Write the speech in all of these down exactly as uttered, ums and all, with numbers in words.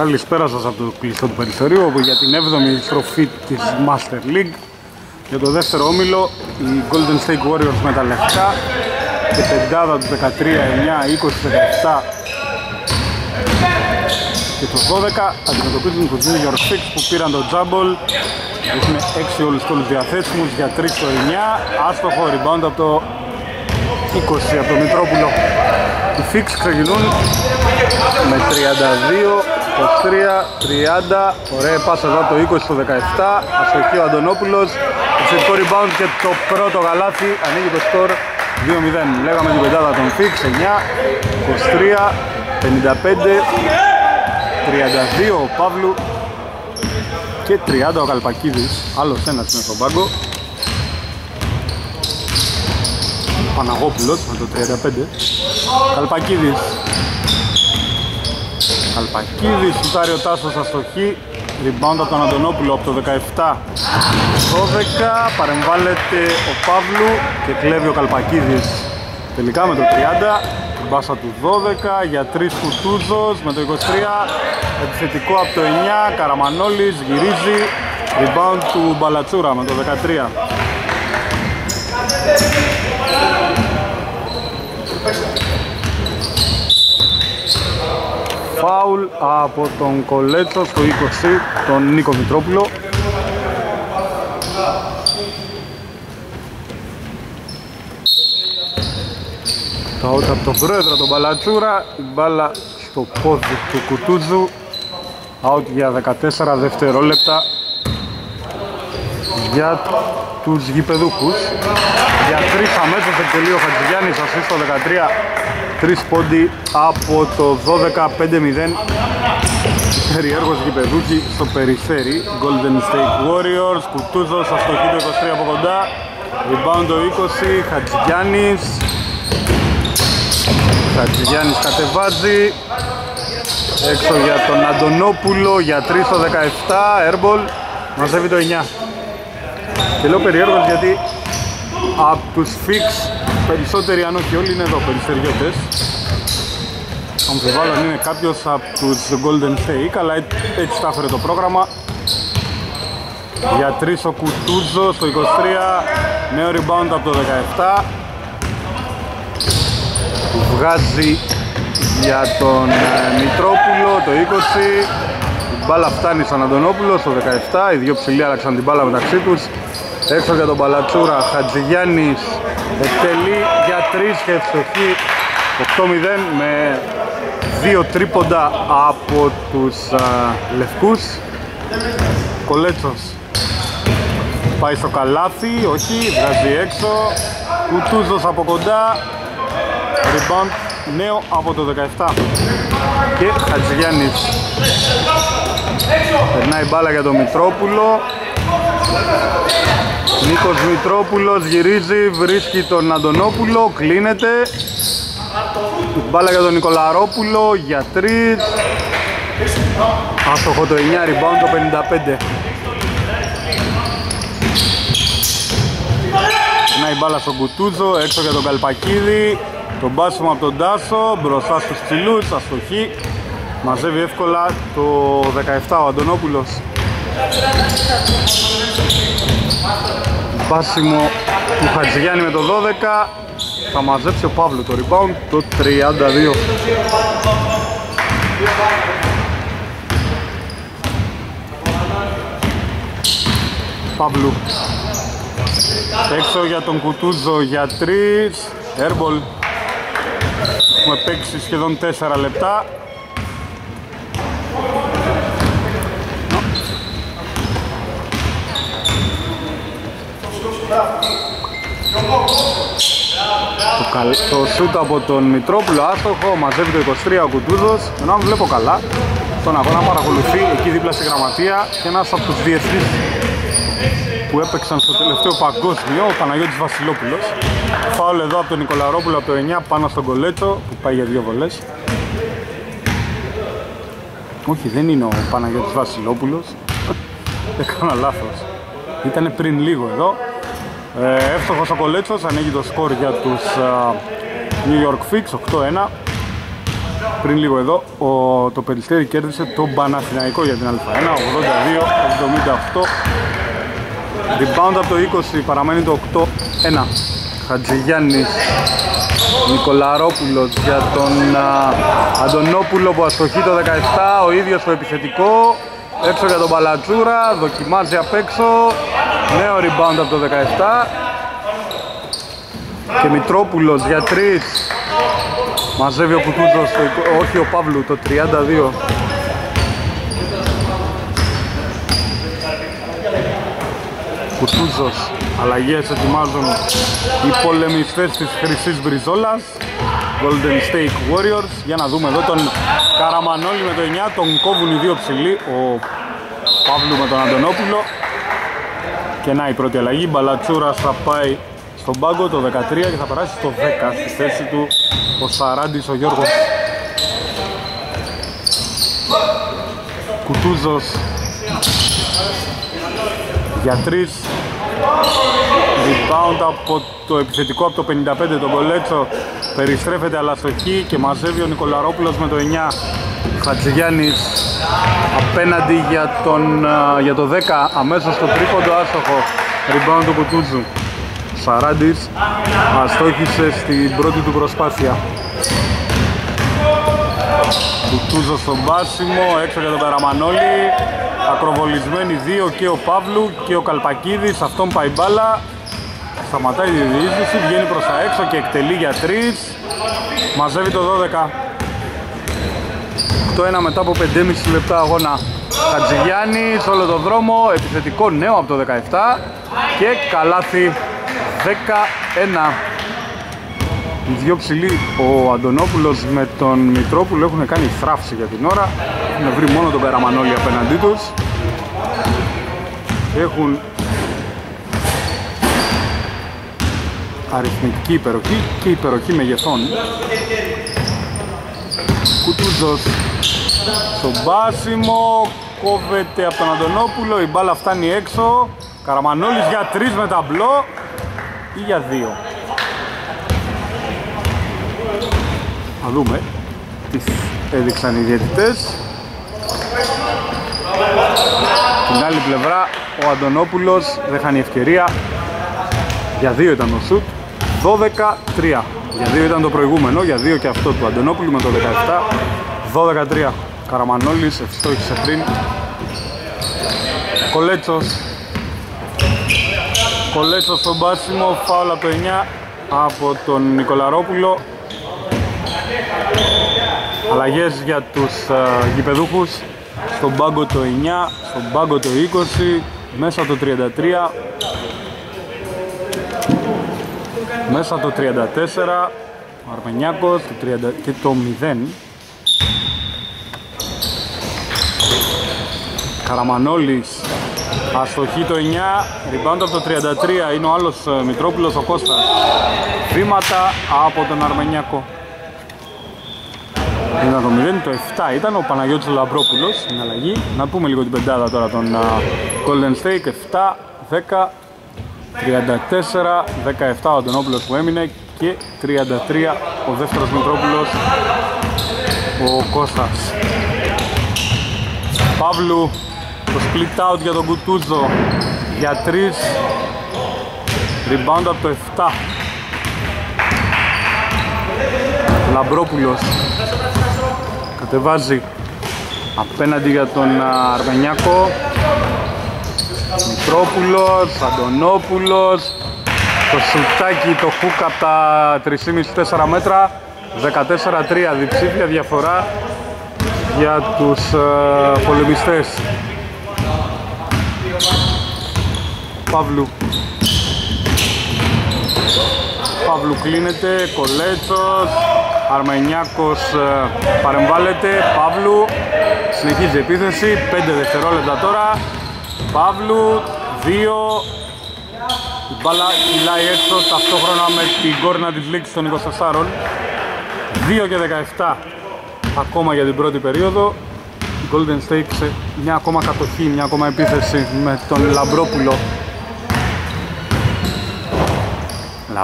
Καλησπέρα σας από το κλειστό του Περιστέριου, όπου για την έβδομη στροφή της Master League για το δεύτερο όμιλο οι Golden State Warriors με τα λευκά και πεντάδα του δεκατρία, εννιά, είκοσι, δεκαεπτά και το δώδεκα αντιμετωπίζουν τους New York Fix που πήραν τον Jumboll. Έχουν έξι όλους τους διαθέσιμους για τρία εννιά, άστοχο rebound από το είκοσι από το Μητρόπουλο. Οι Fix ξεκινούν με τριάντα δύο, είκοσι τρία, τριάντα, ωραία πάσα εδώ το είκοσι στο δεκαεπτά, αστοχή ο Αντωνόπουλος, εξαιρετικό rebound και το πρώτο γαλάτι, ανοίγει το σκορ δύο μηδέν. Λέγαμε την πεντάδα των Fix, εννιά, είκοσι τρία, πενήντα πέντε, τριάντα δύο ο Παύλου και τριάντα ο Καλπακίδης, άλλος ένας είναι στον πάγκο. Παναγόπουλος με το τριάντα πέντε. Καλπακίδης. Καλπακίδης, σουτάρει ο Τάσος αστοχή. Rebound από τον Αντωνόπουλο από το δεκαεπτά. δώδεκα, παρεμβάλλεται ο Παύλου και κλέβει ο Καλπακίδης. Τελικά με το τριάντα, την μπάσα του δώδεκα για τρεις Κουτούδος με το είκοσι τρία. Επιθετικό από το εννιά, Καραμανόλης γυρίζει. Rebound του Μπαλατσούρα με το δεκατρία. Φάουλ από τον Κολέτσο στο είκοσι, τον Νίκο Μητρόπουλο. Τα ότα από τον πρόεδρο τον Μπαλατσούρα, η μπάλα στο πόδι του Κουτούτζου. Out για δεκατέσσερα δευτερόλεπτα για τους γηπεδούχους. Για τρεις αμέσως εκτελεί ο Χατζηγιάννης, ασίστ στο δεκατρία, τρεις πόντι από το δώδεκα πέντε μηδέν. Περιέργος γηπεδούχοι στο Περιστέρι. Golden State Warriors, Κουτούδος, αστοχή το είκοσι τρία από κοντά. Rebound το είκοσι, Χατζηγιάννης. Χατζηγιάννης κατεβάζει. Έξω για τον Αντωνόπουλο, για τρία στο δεκαεπτά, airball, μαζεύει το εννιά. Και λέω περιέργος γιατί από τους Fix περισσότεροι, αν όχι όλοι, είναι εδώ περιστεριώτες. Αμφιβάλλω αν είναι κάποιος από τους Golden State, αλλά έτσι τα έφερε το πρόγραμμα. Για τρεις ο Κουτούτζο στο είκοσι τρία, νέο rebound από το δεκαεπτά. Βγάζει για τον Μητρόπουλο το είκοσι. Η μπάλα φτάνει στον Αντωνόπουλο στο δεκαεπτά. Οι δύο ψηλοί άλλαξαν την μπάλα μεταξύ τους. Έξω για τον Παλατσούρα, Χατζηγιάννης εκτελεί για τρεις και ευστοχή οκτώ μηδέν με δύο τρίποντα από τους α, λευκούς. Κολέτσος πάει στο καλάθι, όχι, βγάζει έξω. Κουτούζος από κοντά, rebound νέο από το δεκαεπτά και Χατζηγιάννης. Περνάει μπάλα για τον Μητρόπουλο. Νίκος Μητρόπουλος γυρίζει, βρίσκει τον Αντωνόπουλο, κλείνεται. Μπάλα για τον Νικολαρόπουλο για τρία. Άστοχο το εννιά, rebound το πενήντα πέντε. Περνάει μπάλα στον Κουτούζο, έξω για τον Καλπακίδη. Το μπάσιμο από τον Τάσο, μπροστά στους ψηλούς, αστοχή. Μαζεύει εύκολα το δεκαεπτά ο Αντωνόπουλος. Μπάσιμο του Χατζηγιάννη με το δώδεκα. Θα μαζέψει ο Παύλου το rebound, το τριάντα δύο. Παύλου έξω για τον Κουτούζο για τρεις, airball. Έχουμε παίξει σχεδόν τέσσερα λεπτά. Το σούτ από τον Μητρόπουλο άστοχο, μαζεύει το είκοσι τρία ο Κουτούδος. Ενώ αν βλέπω καλά τον αγώνα παρακολουθεί εκεί δίπλα στη γραμματεία και ένας από τους διεθνείς που έπαιξαν στο τελευταίο παγκόσμιο, ο Παναγιώτης Βασιλόπουλος. Φάουλ εδώ από τον Νικολαρόπουλο από το εννιά πάνω στον Κολέτσο που πάει για δύο βολές. Όχι, δεν είναι ο Παναγιώτης Βασιλόπουλος. Έκανα λάθος. Ήταν πριν λίγο εδώ. Ε, εύστοχος ο Κολέτσος, ανοίγει το σκορ για τους uh, New York Fix, οκτώ ένα. πριν λίγο εδώ ο, το Περιστέρι κέρδισε τον Παναστιναϊκό για την Αλφα ένα, ογδόντα δύο εβδομήντα οκτώ. Rebound από το είκοσι, παραμένει το οκτώ ένα. Χατζηγιάννης, Νικολαρόπουλος για τον α, Αντωνόπουλο που αστοχεί το δεκαεπτά, ο ίδιος το επιθετικό, έξω για τον Παλατζούρα, δοκιμάζει απ' έξω, νέο rebound από το δεκαεπτά και Μητρόπουλος για τρεις, μαζεύει ο Κουτούζος, όχι ο Παύλου, το τριάντα δύο. Κουτούζος, αλλαγές ετοιμάζουν οι πολεμιστές της χρυσής μπριζόλας, Golden State Warriors. Για να δούμε εδώ τον Καραμανόλη με το εννιά, τον κόβουν οι δύο ψηλοί, ο Παύλου με τον Αντωνόπουλο. Και να η πρώτη αλλαγή, Μπαλατσούρας θα πάει στον πάγκο το δεκατρία και θα περάσει στο δέκα στη θέση του ο Σαράντης ο Γιώργος. Κουτούζος για τρεις, rebound από το επιθετικό από το πενήντα πέντε, τον Κολέτσο περιστρέφεται αλλά στοχή και μαζεύει ο Νικολαρόπουλος με το εννιά. Χατζηγιάννης απέναντι για, τον, για το δέκα, αμέσως στο τρίποντο άστοχο, rebound του Κουτούζου. Σαράντης αστόχησε στην πρώτη του προσπάθεια. Κουτούζο στο μπάσιμο, έξω για τον Καραμανόλη, ακροβολισμένοι δύο και ο Παύλου και ο Καλπακίδης, αυτόν πάει μπάλα, σταματάει τη διείσδυση, βγαίνει προς τα έξω και εκτελεί για τρεις, μαζεύει το δώδεκα. οκτώ ένα μετά από πέντε και μισή λεπτά αγώνα. Χατζηγιάννης όλο τον δρόμο, επιθετικό νέο από το δεκαεπτά και καλάθι δεκαένα. Οι δυο ψηλοί, ο Αντωνόπουλος με τον Μητρόπουλο, έχουν κάνει θράψη για την ώρα. Έχουν βρει μόνο τον Καραμανόλη απέναντί τους. Έχουν αριθμητική υπεροχή και υπεροχή μεγεθών. Κουτούζος στο μπάσιμο, κόβεται από τον Αντωνόπουλο, η μπάλα φτάνει έξω. Καραμανόλης για τρεις με ταμπλό ή για δύο. Θα δούμε τις έδειξαν οι διαιτητές. Στην άλλη πλευρά ο Αντωνόπουλος δεν χάνει ευκαιρία. Για δύο ήταν ο σουτ, δώδεκα τρία. Για δύο ήταν το προηγούμενο, για δύο και αυτό του Αντωνόπουλου με το δεκαεπτά, δώδεκα τρία. Καραμανόλης ευστόχησε πριν. Κολέτσος, Κολέτσος στο μπάσιμο, φάουλ από το εννιά από τον Νικολαρόπουλο. Αλλαγές για τους uh, γηπεδούχους, στον πάγκο το εννιά, στον πάγκο το είκοσι, μέσα το τριάντα τρία, μέσα το τριάντα τέσσερα, ο Αρμενιάκος το τριάντα και το μηδέν. Καραμανόλης αστοχή το εννιά, rebound από το τριάντα τρία, είναι ο άλλος uh, Μητρόπουλος ο Κώστας. Βήματα από τον Αρμενιάκο. Ήταν το μηδέν, το επτά ήταν ο Παναγιώτης Λαμπρόπουλος στην αλλαγή. Να πούμε λίγο την πεντάδα τώρα των uh, Golden State, επτά δέκα τριάντα τέσσερα δεκαεπτά ο Αντωνόπουλος που έμεινε και τριάντα τρία ο δεύτερος Μητρόπουλος ο Κώστας. Παύλου το split out για τον Κουτούζο για τρία, rebound από το επτά. Λαμπρόπουλος κατεβάζει απέναντι για τον Αρμενιάκο, Μητρόπουλος, Αντωνόπουλος, το σουτάκι, το χούκ από τα τρία και μισό τέσσερα μέτρα, δεκατέσσερα τρία, διψήφια διαφορά για τους uh, πολεμιστές. Παύλου, Παύλου κλείνεται, Κολέτσος, Αρμενιάκος παρεμβάλλεται, Παύλου συνεχίζει επίθεση, πέντε δευτερόλεπτα τώρα, Παύλου, δύο, η μπάλα κυλάει έξω ταυτόχρονα με την κόρνα της λήξης των είκοσι τεσσάρων, δύο και δεκαεπτά ακόμα για την πρώτη περίοδο, η Golden State σε μια ακόμα κατοχή, μια ακόμα επίθεση με τον Λαμπρόπουλο.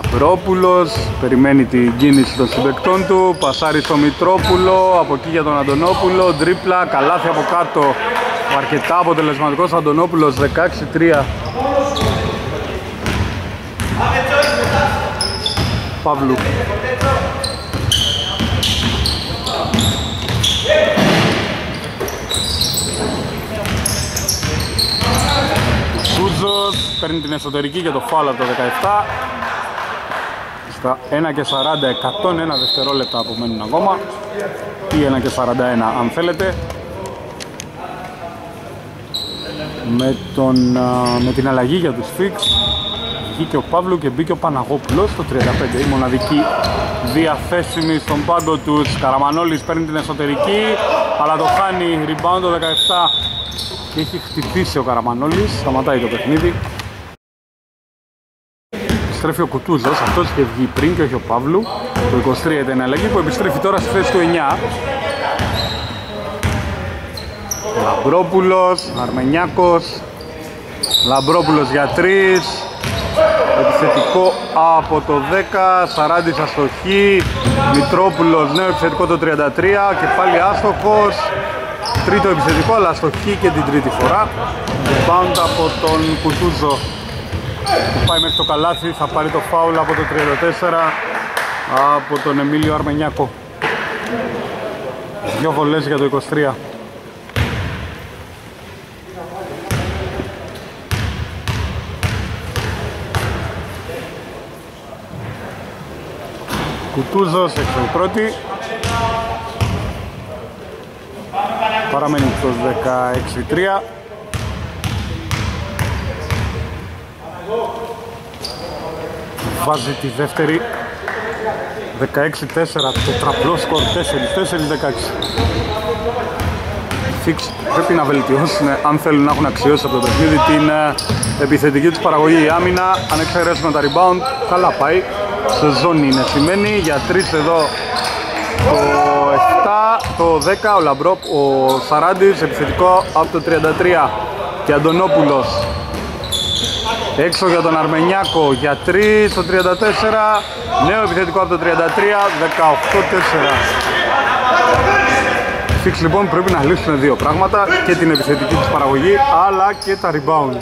Λαμπρόπουλος περιμένει την κίνηση των συμπαικτών του, πασάρι στο Μητρόπουλο, από εκεί για τον Αντωνόπουλο, τρίπλα, καλάθι από κάτω, αρκετά αποτελεσματικός Αντωνόπουλος, δεκαέξι τρία. Παύλου. Σούζος παίρνει την εσωτερική και το φάουλ από το δεκαεπτά. Στα ένα και σαράντα, εκατόν ένα δευτερόλεπτα απομένουν ακόμα. Ή ένα και σαράντα ένα αν θέλετε. Με, τον, με την αλλαγή για τους Φίξ βγήκε ο Παύλου και μπήκε ο Παναγόπουλος στο τριάντα πέντε. Η μοναδική διαθέσιμη στον πάγκο τους. Καραμανόλης παίρνει την εσωτερική αλλά το χάνει, rebound το δεκαεπτά και έχει χτυπήσει ο Καραμανόλης, σταματάει το παιχνίδι. Επιστρέφει ο Κουτούζος, αυτός είχε βγει πριν και όχι ο Παύλου. Το είκοσι τρία ήταν η αλλαγή που επιστρέφει τώρα στη θέση του εννιά. Λαμπρόπουλος, Αρμενιάκος, Λαμπρόπουλος για τρία, επιθετικό από το δέκα, Σαράντης αστοχή, Μητρόπουλος νέο επιθετικό το τριάντα τρία και πάλι άστοχος, τρίτο επιθετικό αλλά αστοχή και την τρίτη φορά. Rebound από τον Κουτούζο που πάει μέχρι το καλάθι, θα πάρει το φάουλ από το τριάντα τέσσερα από τον Εμίλιο Αρμενιάκο. Δυο βολές για το είκοσι τρία. Κουτούζος έξω η πρώτη. Παραμένει το δεκαέξι τρία. Βάζει τη δεύτερη. δεκαέξι τέσσερα, τετραπλό σκορ, τέσσερα τέσσερα δεκαέξι. Φίξ πρέπει να βελτιώσουν αν θέλουν να έχουν αξιώσει από το παιχνίδι την επιθετική τους παραγωγή. Η άμυνα, αν εξαιρέσουμε τα rebound, καλά πάει. Σε ζώνη είναι σημαίνει, για τρεις εδώ το επτά, το δέκα, ο Λαμπρόπ, ο Σαράντης, επιθετικό από το τριάντα τρία και Αντωνόπουλος έξω για τον Αρμενιάκο, για τρία, το τριάντα τέσσερα, νέο επιθετικό από το τριάντα τρία, δεκαοκτώ τέσσερα. Φίξ λοιπόν πρέπει να λύσουν δύο πράγματα, και την επιθετική της παραγωγή αλλά και τα rebound.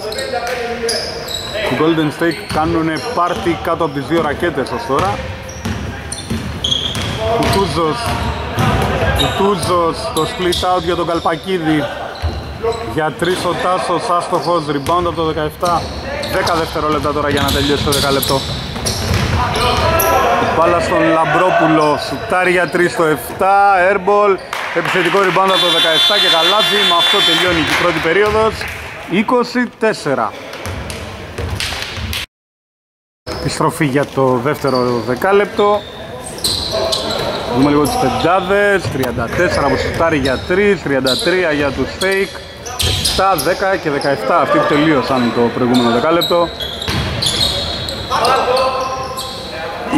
Οι Golden State κάνουν πάρτι κάτω από τις δύο ρακέτες ως τώρα. Κουτούζος, Κουτούζος, το split out για τον Καλπακίδη. Για τρεις ο Τάσος, άστοχος, rebound από το δεκαεπτά. δέκα δευτερόλεπτα τώρα για να τελειώσει το δέκα λεπτό. Μπάλα στον Λαμπρόπουλο, σουτάρι για τρεις στο επτά, airball. Επιθετικό rebound από το δεκαεπτά και καλάθι. Με αυτό τελειώνει η πρώτη περίοδος, είκοσι τέσσερα. Επιστροφή για το δεύτερο δεκάλεπτο. Δούμε λίγο τις πεντάδες. τριάντα τέσσερα από σουτάρι για τρία, τριάντα τρία για τους fake, επτά, δέκα και δεκαεπτά. Αυτοί που τελείωσαν το προηγούμενο δεκάλεπτο.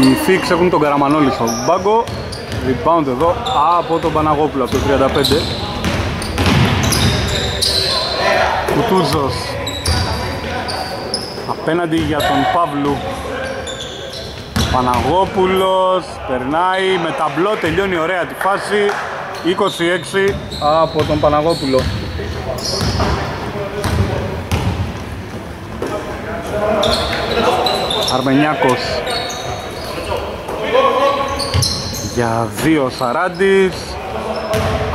Οι Φίξ έχουν τον Καραμανόλη στον μπάγκο. Rebound εδώ από τον Παναγόπουλο από το τριάντα πέντε. Κουτούζος απέναντι για τον Παύλου. Παναγόπουλος περνάει με ταμπλό, τελειώνει ωραία τη φάση, είκοσι έξι από τον Παναγόπουλο. Αρμενιάκος για δύο, Σαράντης,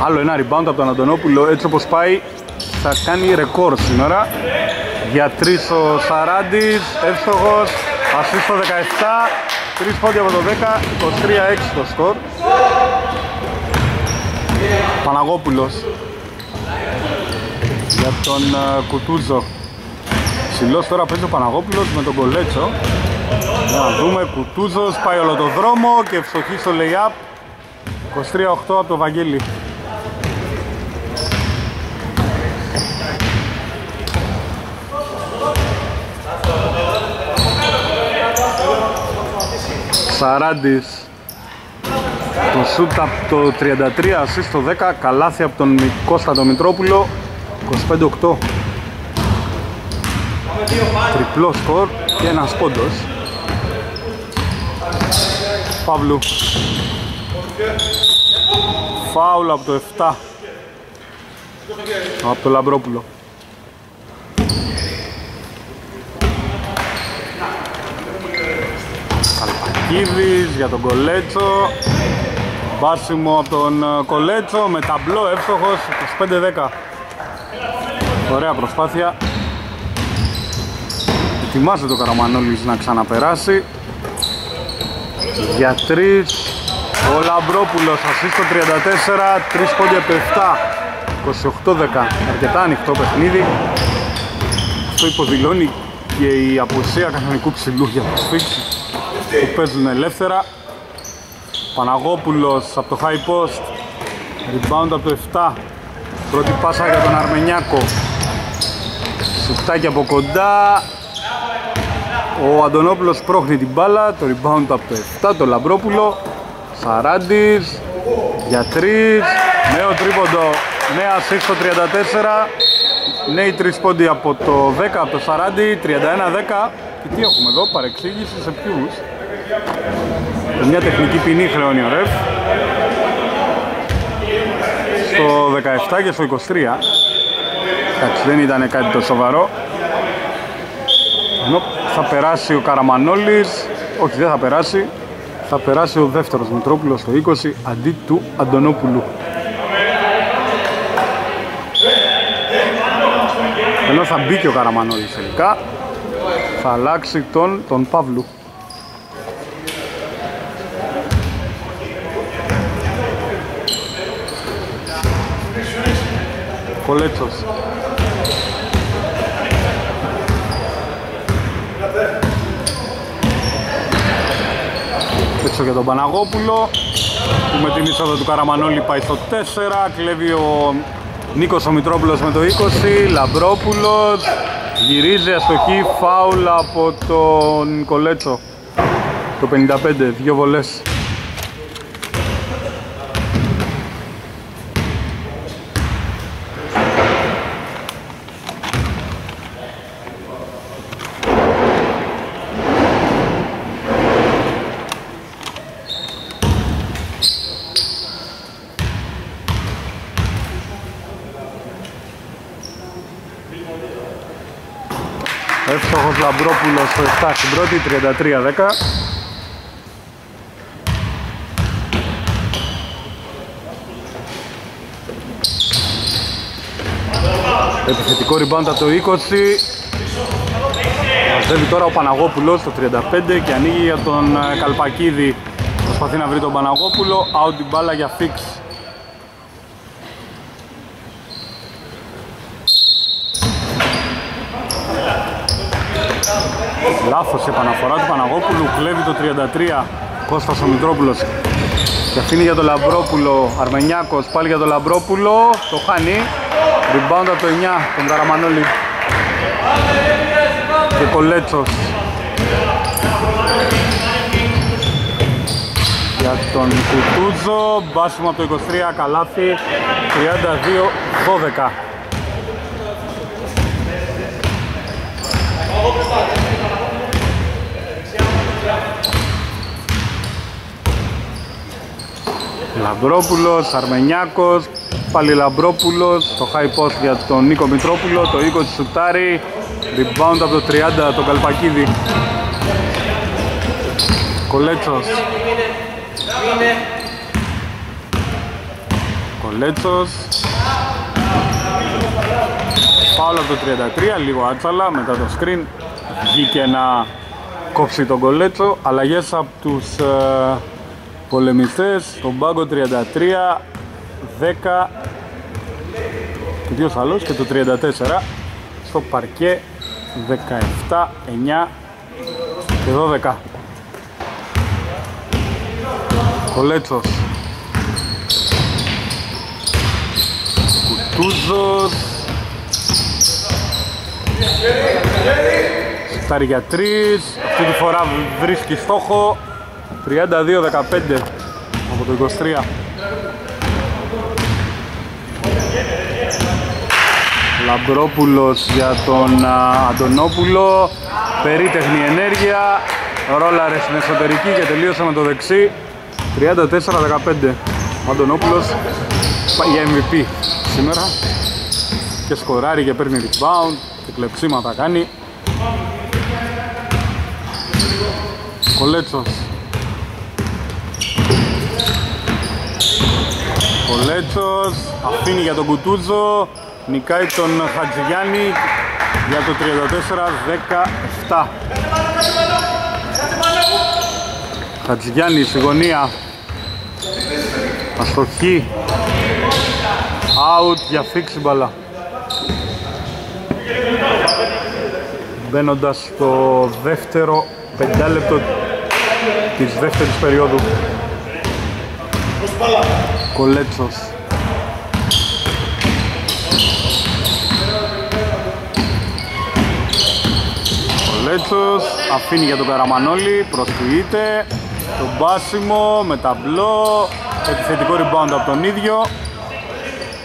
άλλο ένα rebound από τον Αντωνόπουλο. Έτσι όπως πάει θα κάνει ρεκόρ σήμερα. Για τρεις ο Σαράντης, εύστοχος, ασίστ στο δεκαεπτά, τρεις πόντια από το δέκα, είκοσι τρία έξι το σκορ. Παναγόπουλος για τον Κουτούζο. Ψηλός τώρα παίζει ο Παναγόπουλος με τον Κολέτσο. Να δούμε, Κουτούζος πάει όλο το δρόμο και ευστοχή στο lay-up, είκοσι τρία οκτώ από το Βαγγέλη. Σαράντης, το σουτ από το τριάντα τρία, ασίστ το δέκα, καλάθι από τον Κώστα τον Μητρόπουλο, είκοσι πέντε οκτώ. Τριπλό σκορ και ένας πόντος. Παύλου. Φάουλ από το εφτά, από το Λαμπρόπουλο. Καλπακίδης για τον Κολέτσο. Βάσιμο από τον Κολέτσο με ταμπλό εύστοχος, είκοσι πέντε δέκα. Ωραία προσπάθεια. Ετοιμάζεται το Καραμανόλης να ξαναπεράσει. Για τρεις ο Λαμπρόπουλος, ασίστ το τριάντα τέσσερα, τρεις πόντια από εφτά, είκοσι οκτώ δέκα. Αρκετά ανοιχτό παιχνίδι. Αυτό υποδηλώνει και η απουσία κανονικού ψηλού για τους Φίξ που παίζουν ελεύθερα. Παναγόπουλος από το high post, rebound από το εφτά, πρώτη πάσα για τον Αρμενιάκο, σουτάκι από κοντά, ο Αντωνόπουλος πρόχνει την μπάλα, το rebound από το εφτά, το Λαμπρόπουλο, Σαράντης για τρεις, νέο τρίποντο, νέα ασίστ στο τριάντα τέσσερα, νέοι τρεις πόντοι από το δέκα, από το Σαράντη, τριάντα ένα δέκα. Και τι έχουμε εδώ, παρεξήγηση σε ποιους? Μια τεχνική ποινή χρεώνει ο ρεφ στο δεκαεπτά και στο είκοσι τρία. Εντάξει, δεν ήταν κάτι το σοβαρό. Ενώ θα περάσει ο Καραμανόλης, όχι δεν θα περάσει, θα περάσει ο δεύτερος Μητρόπουλος στο είκοσι αντί του Αντωνόπουλου. Ενώ θα μπει και ο Καραμανόλης τελικά, θα αλλάξει τον, τον Παύλου. Κολέτσος. Έξω για τον Παναγόπουλο που με την είσοδο του Καραμανόλη πάει στο τέσσερα, κλέβει ο Νίκος ο Μητρόπουλος με το είκοσι, Λαμπρόπουλος γυρίζει αστοχή, φάουλα από τον Κολέτσο το πενήντα πέντε, δύο βολές. Εύστοχος Λαμπρόπουλος στο εφτά στην πρώτη, τριάντα τρία δέκα. Επιθετικό rebound από το είκοσι. Μαζεύει τώρα ο Παναγόπουλος στο τριάντα πέντε και ανοίγει για τον Καλπακίδη. Προσπαθεί να βρει τον Παναγόπουλο, out την μπάλα για Fix. Λάθος επαναφορά του Παναγόπουλου, κλέβει το τριάντα τρία Κώστας ο Μητρόπουλος και αφήνει για τον Λαμπρόπουλο, Αρμενιάκος πάλι για τον Λαμπρόπουλο, το χάνει, rebound από το εννιά τον Καραμανόλη και Κολέτσος για τον Κουτούτζο, μπάσιμο από το είκοσι τρία, καλάθι τριάντα δύο δώδεκα. Λαμπρόπουλος, Αρμενιάκος, πάλι Λαμπρόπουλος, το high post για τον Νίκο Μητρόπουλο, το είκοσι σουτάρι, rebound από το τριάντα τον Καλπακίδη. Κολέτσος. Κολέτσος. Πάολο από το τριάντα τρία, λίγο άτσαλα, μετά το screen βγήκε να κόψει τον Κολέτσο. Αλλαγές από τους πολεμιστές, στον πάγκο τριάντα τρία, δέκα και δύο άλλους και το τριάντα τέσσερα, στο παρκέ δεκαεπτά, εννιά και δώδεκα. Κολέτσος. Κουτούζος. Στάρι για τρεις, αυτή τη φορά βρίσκει στόχο. τριάντα δύο δεκαπέντε από το είκοσι τρία. Λαμπρόπουλος για τον Αντωνόπουλο, περίτεχνη ενέργεια, ρόλαρε στην εξωτερική και τελείωσε με το δεξί. Τριάντα τέσσερα δεκαπέντε. Αντωνόπουλος για εμ βι πι σήμερα και σκοράρει και παίρνει rebound και κλεψίματα κάνει. Κολέτσος Κολέτσος αφήνει για τον Κουτούζο, νικάει τον Χατζηγιάννη για το τριάντα τέσσερα δεκαεπτά. Χατζηγιάννη στη γωνία, αστοχή, out για φίξη μπαλά. Μπαίνοντας στο δεύτερο πεντάλεπτο της δεύτερης περίοδου. Κολέτσος Κολέτσος αφήνει για τον Καραμανόλη, προσφυγείται το μπάσιμο με ταμπλό, επιθετικό rebound από τον ίδιο.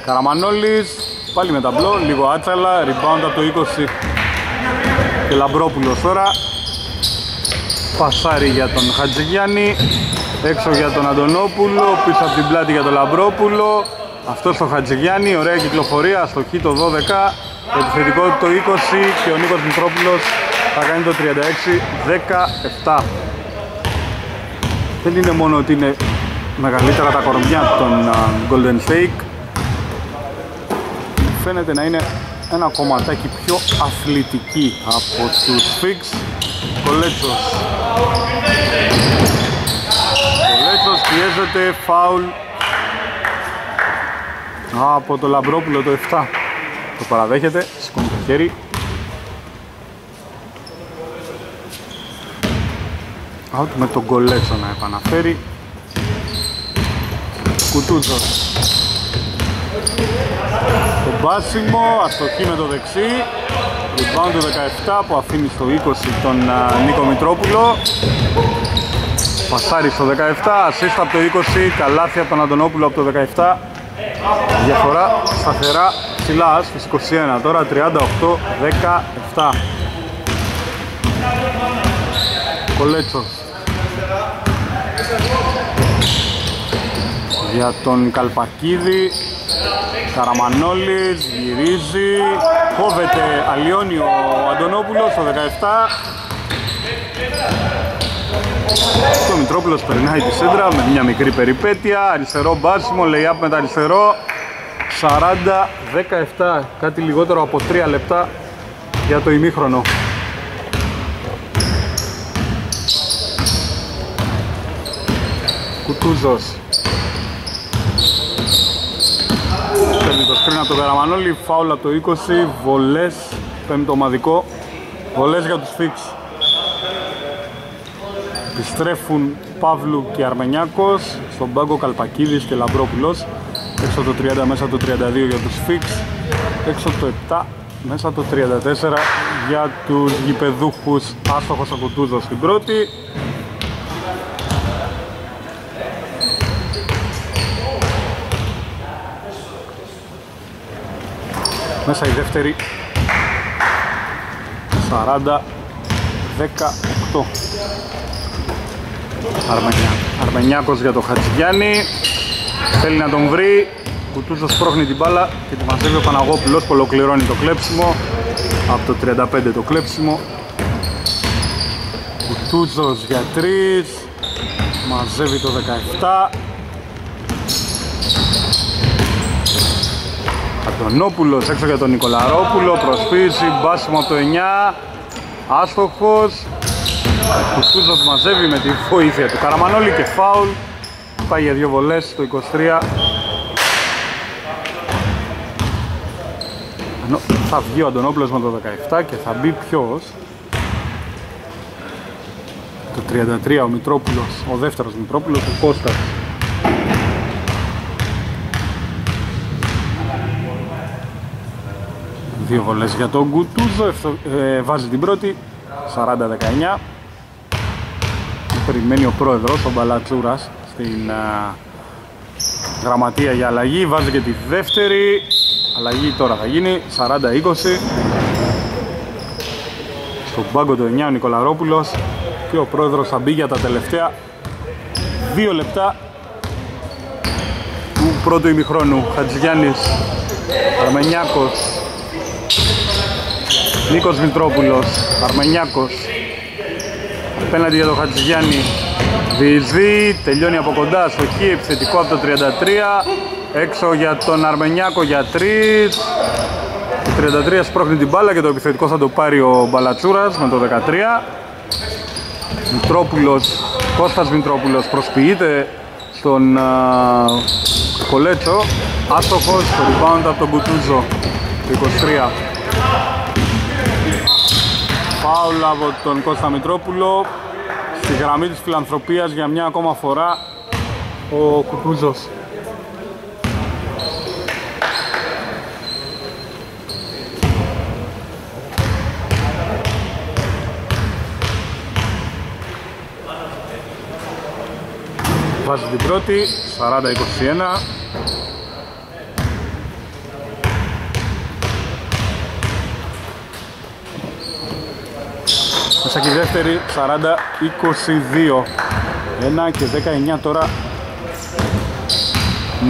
Καραμανόλης πάλι με ταμπλό, λίγο άτσαλα, rebound από το είκοσι και Λαμπρόπουλος τώρα. Πασάρι για τον Χατζηγιάννη, έξω για τον Αντωνόπουλο, πίσω από την πλάτη για τον Λαμπρόπουλο, αυτός ο Χατζηγιάννη, ωραία κυκλοφορία, αστοχή το δώδεκα, επιθετικό το είκοσι και ο Νίκος Μητρόπουλος θα κάνει το τριάντα έξι δεκαεπτά. Δεν είναι μόνο ότι είναι μεγαλύτερα τα κορμιά των Golden State, φαίνεται να είναι ένα κομματάκι πιο αθλητική από τους Fix. Κολέτσος Κολέτσος πιέζεται, φάουλ από το Λαμπρόπουλο το επτά. Το παραδέχεται, σηκώνει το χέρι. Out με τον Κολέτσο να επαναφέρει. Κουτούτσος το μπάσιμο, αστοχή με το δεξί. Rebound του δεκαεπτά που αφήνει στο είκοσι τον uh, Νίκο Μητρόπουλο. Πασάρι στο δεκαεπτά, assist από το είκοσι, καλάθι από τον Αντωνόπουλο από το δεκαεπτά. Διαφορά σταθερά ψηλά στις είκοσι ένα, τώρα τριάντα οκτώ δεκαεπτά. Κολέτσος για τον Καλπακίδη. Καραμανόλης γυρίζει, κόβεται, αλλοιώνει ο Αντωνόπουλος στο δεκαεπτά. Ο Μητρόπουλος περνάει τη σέντρα με μια μικρή περιπέτεια, αριστερό μπάσιμο, lay-up με τα αριστερό. Σαράντα δεκαεπτά, κάτι λιγότερο από τρία λεπτά για το ημίχρονο. Κουτούζος παίρνει το σκριν από τον Καραμανόλη, φάουλα το είκοσι, βολές, πέμπτο ομαδικό, βολές για τους Fix. Επιστρέφουν Παύλου και Αρμενιάκος, στον πάγκο Καλπακίδης και Λαμπρόπουλος, έξω το τριάντα, μέσα το τριάντα δύο για τους Fix, έξω το επτά, μέσα το τριάντα τέσσερα για τους γηπεδούχους. Άστοχος ο Κουτούζος στην πρώτη. Μέσα η δεύτερη, σαράντα δεκαοκτώ. Αρμενιά. Αρμενιάκος για τον Χατζηγιάννη, θέλει να τον βρει, Κουτούζος σπρώχνει την μπάλα και τη μαζεύει ο Παναγόπουλος που ολοκληρώνει το κλέψιμο, από το τριάντα πέντε το κλέψιμο. Κουτούζος για τρεις, μαζεύει το δεκαεπτά. Αντωνόπουλος έξω για τον Νικολαρόπουλο, προσποίηση, μπάσιμο από το εννιά, άστοχος. Ο Κουτούζος μαζεύει με τη βοήθεια του Καραμανόλη και φάουλ, πάει για δύο βολές το είκοσι τρία. Θα βγει ο Αντωνόπουλος με το δεκαεπτά και θα μπει ποιος? Το τριάντα τρία ο Μητρόπουλος, ο δεύτερος Μητρόπουλος, ο Κώστας. Δύο βολές για τον Κουτούζο, ε, βάζει την πρώτη, σαράντα δεκαεννιά. Περιμένει ο πρόεδρος, ο Μπαλατσούρας, στην α, γραμματεία για αλλαγή, βάζει και τη δεύτερη. Αλλαγή τώρα θα γίνει, σαράντα είκοσι. Στον πάγκο το εννιά ο Νικολαρόπουλος, και ο πρόεδρος θα μπει για τα τελευταία δύο λεπτά του πρώτου ημιχρόνου. Χατζηγιάννης, Αρμενιάκος, Νίκος Μητρόπουλος, Αρμενιάκος απέναντι για τον Χατζηγιάννη, Διζή, τελειώνει από κοντά, στοχή, επιθετικό από το τριάντα τρία, έξω για τον Αρμενιάκο για τρεις, τριάντα τρία σπρώχνει την μπάλα και το επιθετικό θα το πάρει ο Μπαλατσούρας με το δεκατρία. Μητρόπουλος, Κώστας Μητρόπουλος προσποιείται στον Κολέτσο, άστοχος, το rebound από τον Κουτούζο, το είκοσι τρία. Φάουλα από τον Κώστα Μητρόπουλο, στη γραμμή της φιλανθρωπίας για μια ακόμα φορά ο Κουτούζος. Βάζει την πρώτη, σαράντα είκοσι ένα. Μέσα και η δεύτερη, σαράντα είκοσι δύο. ένα και δεκαεννιά τώρα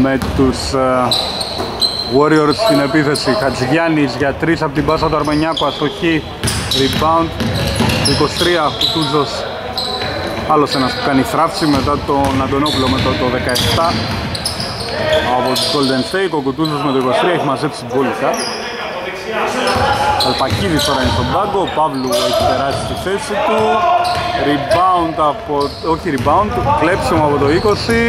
με τους uh, Warriors στην επίθεση. Χατζηγιάννης για τρία από την πάσα του Αρμενιάκου, αστοχή, rebound, είκοσι τρία, Κουτούζος. Άλλος ένας που κάνει θράψη μετά τον Αντωνόπουλο με το, το δεκαεπτά από τους Golden State. Ο Κουτούζος με το είκοσι τρία έχει μαζέψει μπόλικα. Αλπακίδης τώρα είναι στον πάγκο, ο Παύλου έχει περάσει στη θέση του. Rebound από... όχι rebound, κλέψιμο από το είκοσι.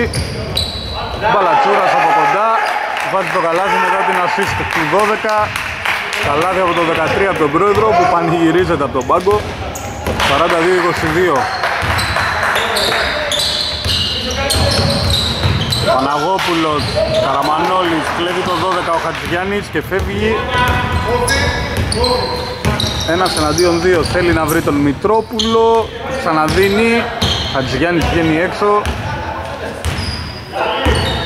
Μπαλατσούρας από κοντά, βάζει το καλάθι μετά την assist του δώδεκα. Καλάθι από το δεκατρία από τον πρόεδρο που πανηγυρίζεται από τον πάγκο. σαράντα δύο είκοσι δύο. Παναγόπουλος, Καραμανόλης, κλέβει το δώδεκα ο Χατζηγιάννης και φεύγει. Ένας εναντίον δύο, θέλει να βρει τον Μητρόπουλο, ξαναδίνει, Χατζηγιάννης βγαίνει έξω.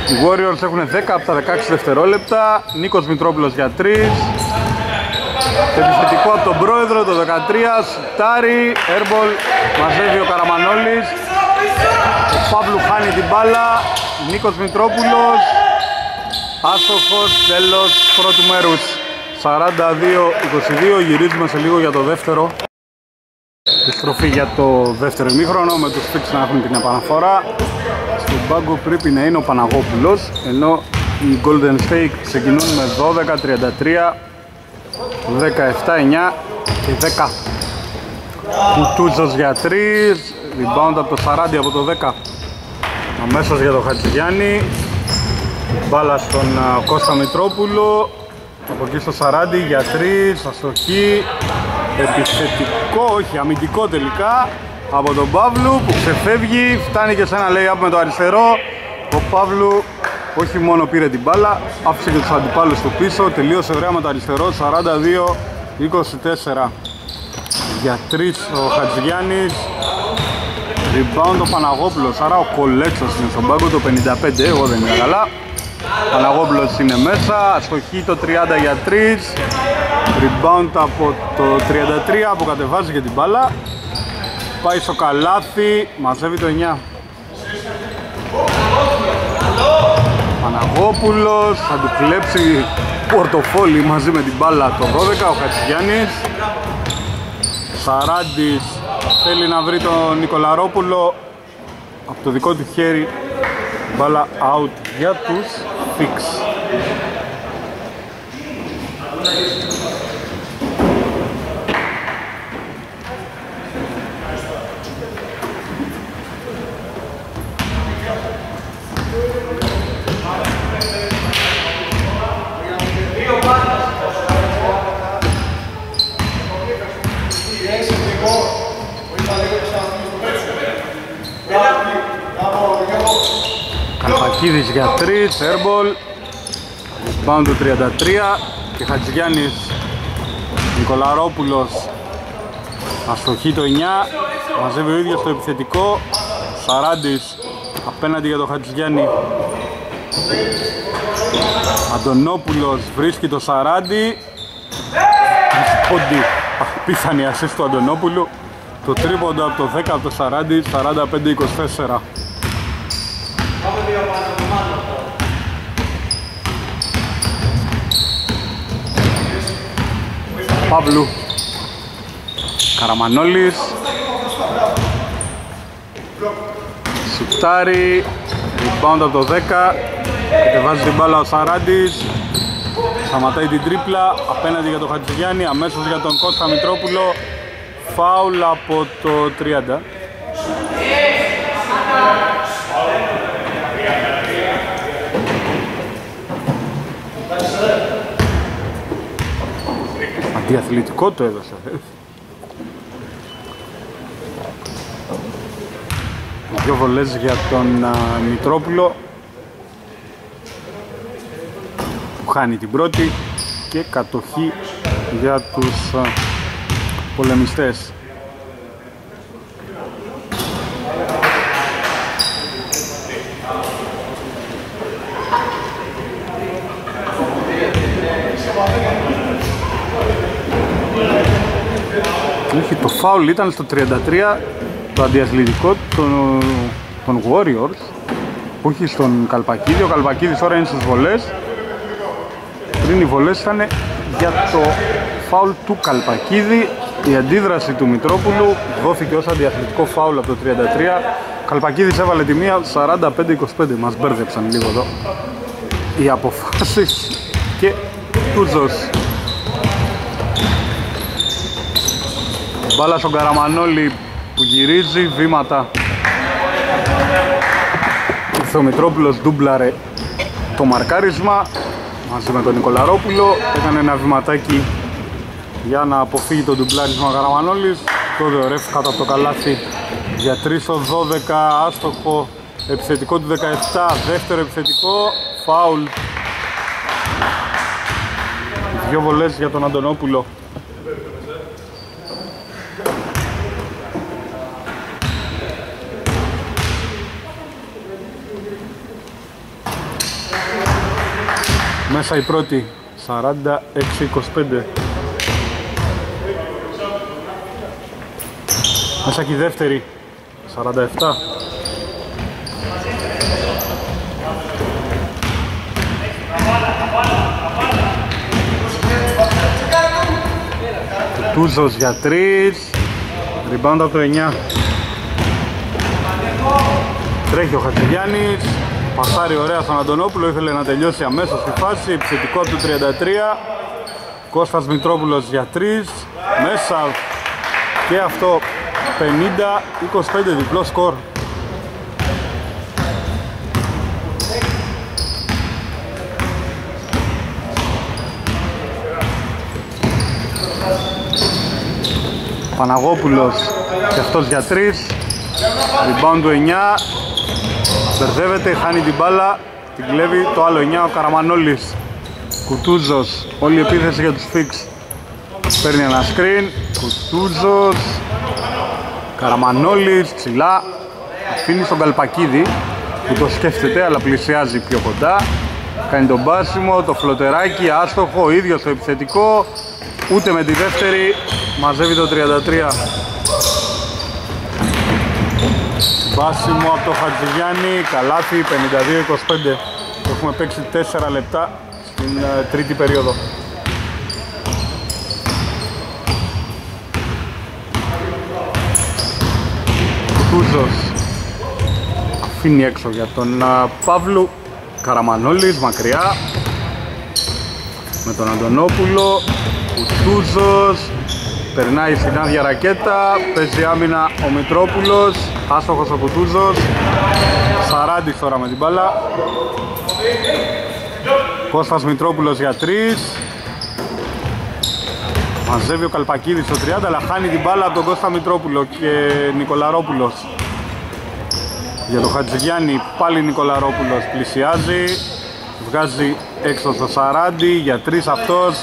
Οι Warriors έχουν δέκα από τα δεκαέξι δευτερόλεπτα, Νίκος Μητρόπουλος για τρία. Το επιθετικό από τον πρόεδρο, το δεκατρία, σουτάρει, airball, μαζεύει ο Καραμανόλης. Ο Παύλου χάνει την μπάλα, Νίκος Μητρόπουλος, άστοχος, τέλος πρώτου μέρους. σαράντα δύο είκοσι δύο, γυρίζουμε σε λίγο για το δεύτερο. Επιστροφή για το δεύτερο ημίχρονο, με τους Fix να έχουν την επαναφορά. Στον πάγκο πρέπει να είναι ο Παναγόπουλος, ενώ οι Golden State ξεκινούν με δώδεκα, τριάντα τρία, δεκαεπτά, εννιά και δέκα. Κουτούζος για τρία, rebound από το σαράντα, από το δέκα. Αμέσως για τον Χατζηγιάννη, μπάλα στον Κώστα Μητρόπουλο, από εκεί στο σαράντα για τρία, αστοχή, επιθετικό, όχι αμυντικό τελικά, από τον Παύλου που ξεφεύγει, φτάνει και σε ένα lay-up με το αριστερό. Ο Παύλου όχι μόνο πήρε την μπάλα, άφησε και τους αντιπάλους του πίσω, τελείωσε ωραία με το αριστερό, σαράντα δύο είκοσι τέσσερα. Για τρία ο Χατζηγιάννης, rebound ο Παναγόπουλος, άρα ο Κολέτσος είναι στον πάγκο, το πενήντα πέντε, εγώ δεν είμαι καλά. Παναγόπουλος είναι μέσα, αστοχή το τριάντα για τρία, rebound από το τριάντα τρία που κατεβάζει και την μπάλα, πάει στο καλάθι, μαζεύει το εννιά. Παναγόπουλος θα του κλέψει πορτοφόλι μαζί με την μπάλα το δώδεκα, ο Χατζηγιάννης. Σαράντης θέλει να βρει τον Νικολαρόπουλο, από το δικό του χέρι μπάλα out για τους Fix. Καλπακίδης για τρία, airball, rebound του τριάντα τρία και Χατζηγιάννης, Νικολαρόπουλος, αστοχή το εννιά, μαζεύει ο ίδιος το επιθετικό, Σαράντης απέναντι για τον Χατζηγιάννη. Αντωνόπουλος βρίσκει το Σαράντη, πόντι, απίθανη ασίστ του Αντωνόπουλου, το τρίποντο από το δέκα από το σαράντα, σαράντα πέντε είκοσι τέσσερα. Παύλου Καραμανόλης σουτάρει, rebound από το δέκα, κατεβάζει την μπάλα ο Σαράντης, σταματάει την τρίπλα, απέναντι για τον Χατζηγιάννη, αμέσως για τον Κώστα Μητρόπουλο, φάουλ από το τριάντα. Αντιαθλητικό το έδωσε. Δύο βολές για τον α, Μητρόπουλο που χάνει την πρώτη και κατοχή για τους α, πολεμιστές. Είχε το φάουλ, ήταν στο τριάντα τρία. Το αντιαθλητικό των, των Warriors που έχει στον Καλπακίδη. Ο Καλπακίδης τώρα είναι στις βολές. Πριν οι βολές ήταν για το φάουλ του Καλπακίδη. Η αντίδραση του Μητρόπουλου δόθηκε ως αντιαθλητικό φάουλ από το τριάντα τρία. Ο Καλπακίδης έβαλε τη μία σαράντα πέντε είκοσι πέντε. Μας μπέρδεψαν λίγο εδώ οι αποφάσεις και τούζος. Μπάλα στον Καραμανόλη που γυρίζει, βήματα. Ο Μητρόπουλος ντούμπλαρε το μαρκάρισμα μαζί με τον Νικολαρόπουλο, έκανε ένα βηματάκι για να αποφύγει το ντουμπλάρισμα ο Καραμανόλης, τότε ο ρεφ κάτω από το καλάθι για τρία δώδεκα, άστοχο, επιθετικό του δεκαεπτά, δεύτερο επιθετικό, φάουλ. Δύο βολές για τον Αντωνόπουλο. Μέσα η πρώτη, σαράντα έξι είκοσι πέντε. Μέσα και η δεύτερη, σαράντα επτά. Τούζος για τρεις, rebound από το εννιά. Τρέχει ο Χατζηγιάννης, πασάρει ωραία στον Αντωνόπουλο, ήθελε να τελειώσει αμέσως στη φάση, επιθετικό του τριάντα τρία. Κώστας Μητρόπουλος για τρεις, μέσα και αυτό, πενήντα είκοσι πέντε, διπλό σκορ. Παναγόπουλος και αυτός για τρεις, rebound του εννιά. Μπερδεύεται, χάνει την μπάλα, την κλέβει το άλλο εννιά ο Καραμανόλης. Κουτούζος, όλη η επίθεση για τους Fix. Παίρνει ένα screen, Κουτούζος, Καραμανόλης, ψηλά. Αφήνει στον Καλπακίδη που το σκέφτεται αλλά πλησιάζει πιο κοντά. Κάνει τον πάσιμο, το φλωτεράκι, άστοχο, ο ίδιος το επιθετικό. Ούτε με τη δεύτερη, μαζεύει το τριάντα τρία. Βάσιμο από το Χατζηγιάννη, καλάθι πενήντα δύο είκοσι πέντε. Έχουμε παίξει τέσσερα λεπτά στην uh, τρίτη περίοδο. Κούζος αφήνει έξω για τον uh, Παύλου. Καραμανόλης μακριά με τον Αντωνόπουλο. Κούζος περνάει στην άδεια ρακέτα, παίζει άμυνα ο Μητρόπουλος, άστοχος ο Κουτούζος, Σαράντης τώρα με την μπάλα. Κώστας Μητρόπουλος για τρεις, μαζεύει ο Καλπακίδης στο τριάντα, αλλά χάνει την μπάλα από τον Κώστα Μητρόπουλο και Νικολαρόπουλος. Για τον Χατζηγιάννη πάλι Νικολαρόπουλος πλησιάζει, βγάζει έξω στο Σαράντη, για τρεις αυτός,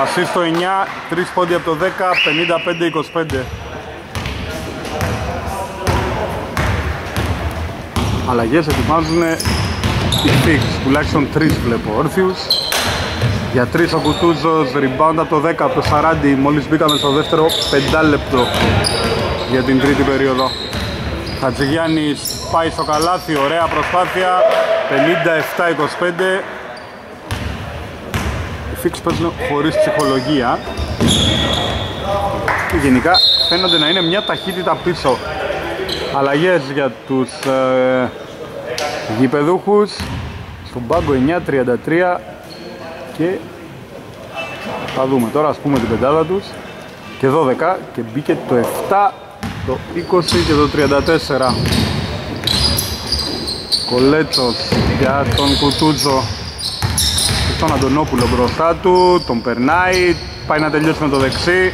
πασί στο εννιά, τρεις πόντι από το δέκα, πενήντα πέντε είκοσι πέντε. Αλλαγές ετοιμάζουν οι Fix, τουλάχιστον τρεις βλέπω όρθιους. Για τρεις ο Κουτούζος, rebound από το δέκα, από το Σαράντη, μόλις μπήκαμε στο δεύτερο πεντάλεπτο. για την τρίτη περίοδο. Χατζηγιάννης πάει στο καλάθι, ωραία προσπάθεια, πενήντα επτά είκοσι πέντε. Φίξ παίζουν χωρίς ψυχολογία. Και γενικά φαίνονται να είναι μια ταχύτητα πίσω. Αλλαγές για τους ε, γηπεδούχους. Στον πάγκο εννιά τριάντα τρία και θα δούμε τώρα, ας πούμε, την πεντάδα τους. Και δώδεκα και μπήκε το επτά, το είκοσι και το τριάντα τέσσερα. Κολέτσος για τον Κουτούτσο. Στον Αντωνόπουλο μπροστά του, τον περνάει, πάει να τελειώσει με το δεξί,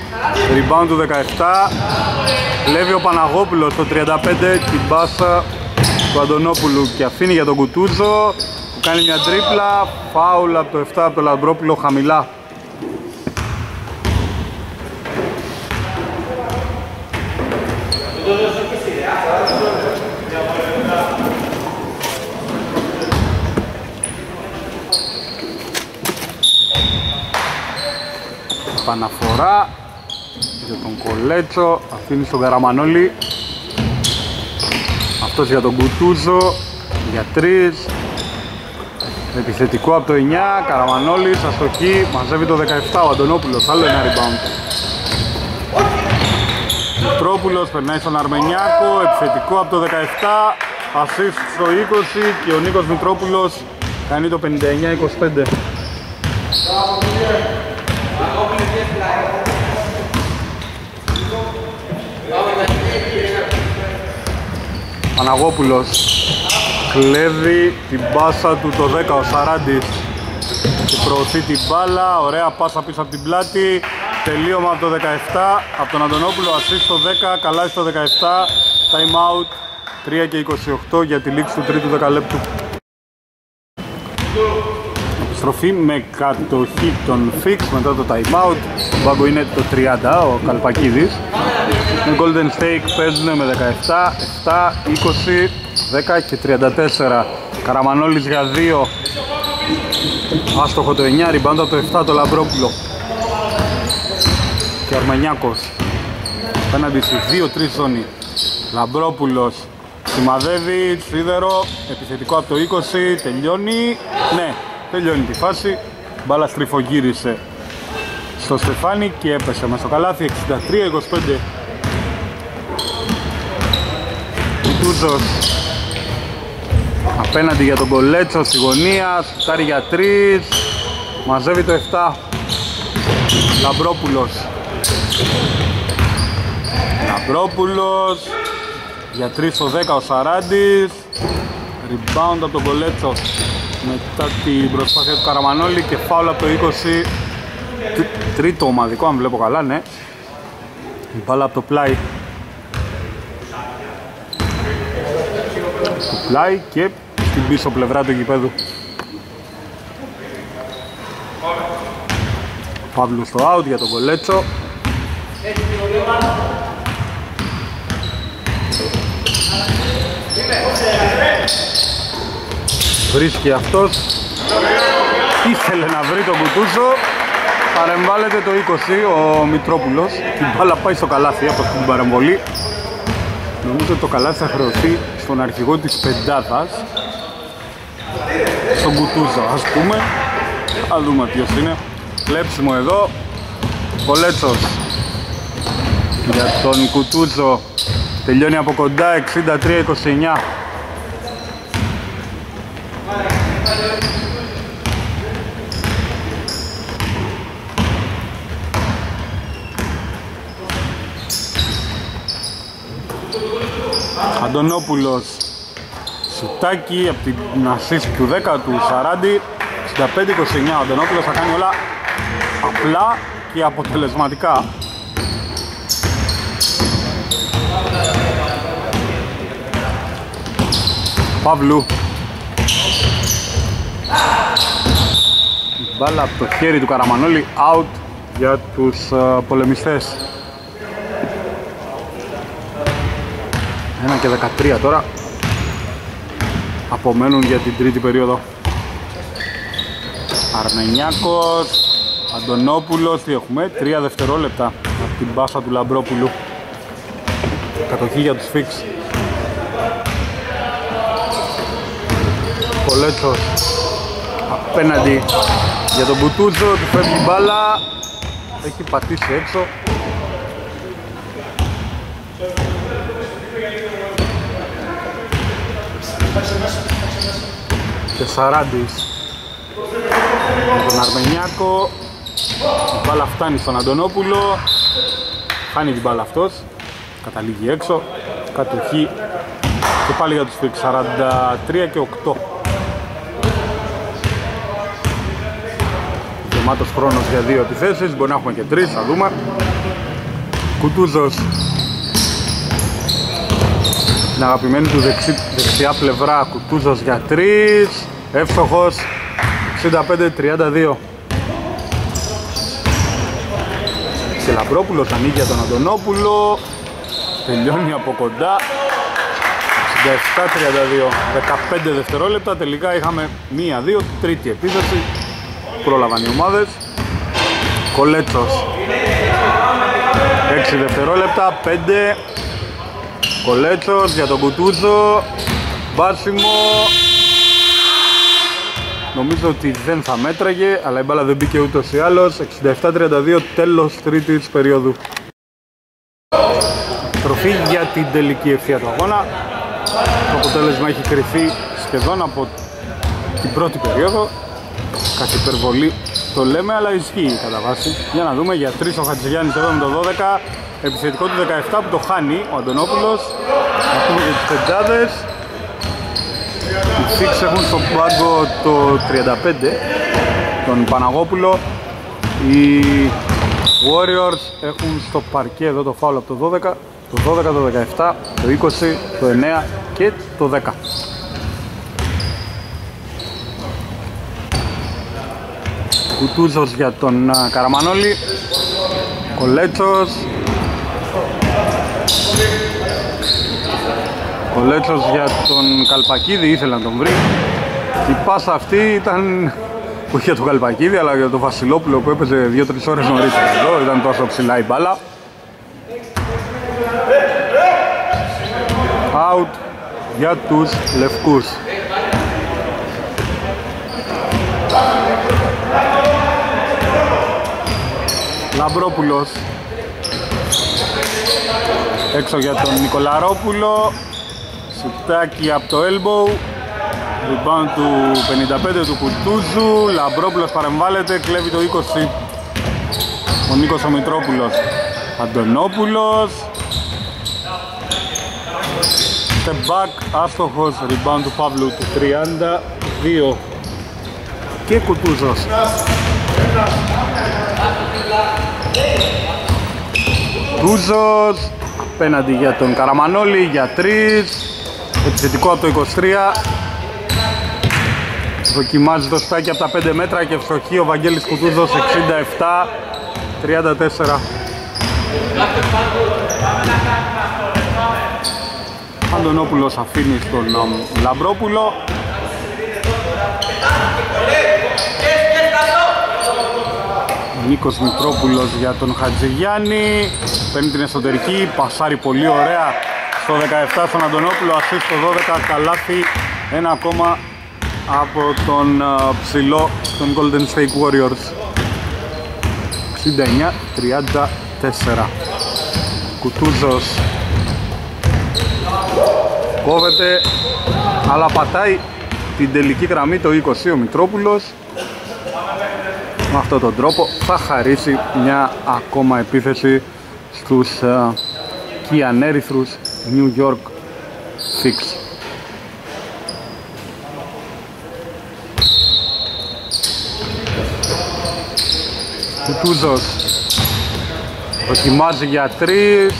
rebound του δεκαεπτά, κλέβει ο Παναγόπουλος το τριάντα πέντε, την μπάσα του Αντωνόπουλου και αφήνει για τον Κουτούζο, που κάνει μια τρίπλα, φάουλ από το επτά από τον Λαμπρόπουλο χαμηλά. Επαναφορά για τον Κολέτσο, αφήνει στον Καραμανόλη, αυτός για τον Κουτούζο για τρεις, επιθετικό από το εννιά, Καραμανόλης αστοχή, μαζεύει το δεκαεπτά ο Αντωνόπουλος, άλλο ένα rebound. Μητρόπουλος περνάει στον Αρμενιάκο, επιθετικό από το δεκαεπτά, ασίστ στο είκοσι και ο Νίκος Μητρόπουλος κάνει το πενήντα εννιά είκοσι πέντε. Παναγόπουλος κλέβει την μπάσα του το δέκα ο Σαράντης και προωθεί την μπάλα, ωραία πάσα πίσω από την πλάτη, τελείωμα από το δεκαεπτά από τον Αντωνόπουλο, ασίστ στο δέκα, καλά στο δεκαεπτά, time out τρία και είκοσι οκτώ για τη λήξη του τρίτου δεκαλέπτου. Επιστροφή με κατοχή των Fix μετά το time out, στον πάγκο είναι το τριάντα ο Καλπακίδης. Οι Golden State παίζουν με δεκαεπτά, επτά, είκοσι, δέκα και τριάντα τέσσερα. Καραμανόλης για δύο, άστοχο το εννιά, rebound από το επτά το Λαμπρόπουλο. Και ο Αρμενιάκος απέναντι στη δύο τρία ζώνη. Λαμπρόπουλος σημαδεύει, σίδερο, επιθετικό από το είκοσι, τελειώνει, ναι, τελειώνει τη φάση. Μπάλα στριφογύρισε στο Στεφάνι και έπεσε μέσα στο καλάθι, εξήντα τρία είκοσι πέντε. Κουτούζος απέναντι για τον Κολέτσο στη γωνία, σουτάρει για τρία, μαζεύει το επτά. Λαμπρόπουλος Λαμπρόπουλος για τρία στο δέκα ο Σαράντης, rebound από τον Κολέτσο μετά την προσπάθεια του Καραμανόλη και φάουλ από το είκοσι, τρίτο ομαδικό αν βλέπω καλά, ναι, μπάλα από το πλάι. Πλάι και στην πίσω πλευρά του γηπέδου. Παύλου στο out για τον Κολέτσο. Βρίσκει αυτός. Ήθελε να βρει τον Κουτούζο. Παρεμβάλλεται το είκοσι ο Μητρόπουλος. Την μπάλα πάει στο καλάθι από την παρεμβολή. Νομίζω το καλάθι θα χρεωθεί στον αρχηγό της πεντάδας, στον Κουτούζα, ας πούμε. Α, δούμε ποιος είναι. Κλέψιμο εδώ. Κολέτσος για τον Κουτούζο, τελειώνει από κοντά, εξήντα τρία είκοσι εννιά. Αντωνόπουλος, σουτάκι από την ασίστ του δέκα του Σαράντη, εξήντα πέντε είκοσι εννιά. Ο Αντωνόπουλος θα κάνει όλα απλά και αποτελεσματικά. Παύλου, μπάλα από το χέρι του Καραμανόλη, out για τους πολεμιστές. ένα και δεκατρία τώρα απομένουν για την τρίτη περίοδο. Αρμενιάκος, Αντωνόπουλος, τι έχουμε, τρία δευτερόλεπτα από την μπάσα του Λαμπρόπουλου. κατοχή για τους Fix. Κολέτσος απέναντι για τον Μπουτούζο, του φεύγει μπάλα, έχει πατήσει έξω. Και Σαράντης με τον Αρμενιάκο, η μπάλα φτάνει στον Αντωνόπουλο, χάνει την μπάλα αυτός, καταλήγει έξω, κατοχή και πάλι για τους Φίξ, σαράντα τρία και οκτώ. Γεμάτος χρόνος για δύο επιθέσεις, μπορεί να έχουμε και τρεις, θα δούμε. Κουτούζος, την αγαπημένη του δεξι, δεξιά πλευρά, Κουτούζος για τρεις, εύστοχος, εξήντα πέντε τριάντα δύο. Και Λαμπρόπουλος ανοίγει για τον Αντωνόπουλο, τελειώνει από κοντά, εξήντα επτά τριάντα δύο, δεκαπέντε δευτερόλεπτα, τελικά είχαμε μία δύο, τρίτη επίθεση, πρόλαβαν οι ομάδες. Κολέτσος, έξι δευτερόλεπτα, πέντε, Κολέτσος για τον Κουτούζο, βάσιμο, νομίζω ότι δεν θα μέτραγε, αλλά η μπάλα δεν μπήκε ούτως ή άλλως. εξήντα επτά τριάντα δύο, τέλος τρίτης περίοδου. Τροφή για την τελική ευθεία του αγώνα. Το αποτέλεσμα έχει κρυφθεί σχεδόν από την πρώτη περίοδο. Κατ' υπερβολή το λέμε, αλλά ισχύει κατά βάση. Για να δούμε, για τρεις ο Χατζηγιάννης εδώ με το δώδεκα. Επιθετικό του δεκαεπτά που το χάνει ο Αντωνόπουλος. Να πούμε και τις πεντάδες. Οι Fix έχουν στο πάγκο το τριάντα πέντε, τον Παναγόπουλο. Οι Warriors έχουν στο παρκέ εδώ το φάουλ από το δώδεκα, το δώδεκα, το δεκαεπτά, το είκοσι, το εννέα και το δέκα. Κουτούζος για τον Καραμανόλη, Κολέτσος. Κολέτσος για τον Καλπακίδη, ήθελε να τον βρει. Η πάσα αυτή ήταν όχι για τον Καλπακίδη, αλλά για τον Βασιλόπουλο που έπαιζε δύο τρεις ώρες νωρίτερα εδώ, ήταν τόσο ψηλά η μπάλα. Out για τους λευκούς. Λαμπρόπουλος, έξω για τον Νικολαρόπουλο, σουτάκι από το elbow, rebound του πενήντα πέντε του Κουτούζου. Λαμπρόπουλος παρεμβάλλεται, κλέβει το είκοσι ο Νίκος ο Μητρόπουλος. Αντωνόπουλος step back, άστοχος, rebound του Παύλου του τριάντα δύο και Κουτούζος. Κουτούζος απέναντι για τον Καραμανόλη για τρία, επιθετικό από το είκοσι τρία, δοκιμάζει το στάκι από τα πέντε μέτρα και ευστοχή ο Βαγγέλης Κουτούζος, εξήντα επτά τριάντα τέσσερα. Αντωνόπουλος αφήνει στον Λαμπρόπουλο, Νίκος Μητρόπουλος για τον Χατζηγιάννη, παίρνει την εσωτερική, πασάρει πολύ ωραία στο δεκαεπτά στον Αντωνόπουλο, ασίστ στο δώδεκα, καλάθι, ένα ακόμα από τον ψηλό των Golden State Warriors, εξήντα εννέα τριάντα τέσσερα. Κουτούζος κόβεται, αλλά πατάει την τελική γραμμή το είκοσι ο Μητρόπουλος. Με αυτόν τον τρόπο θα χαρίσει μια ακόμα επίθεση στους uh, κυανέρυθρους New York Fix. Κουτούζος δοκιμάζει για τρεις,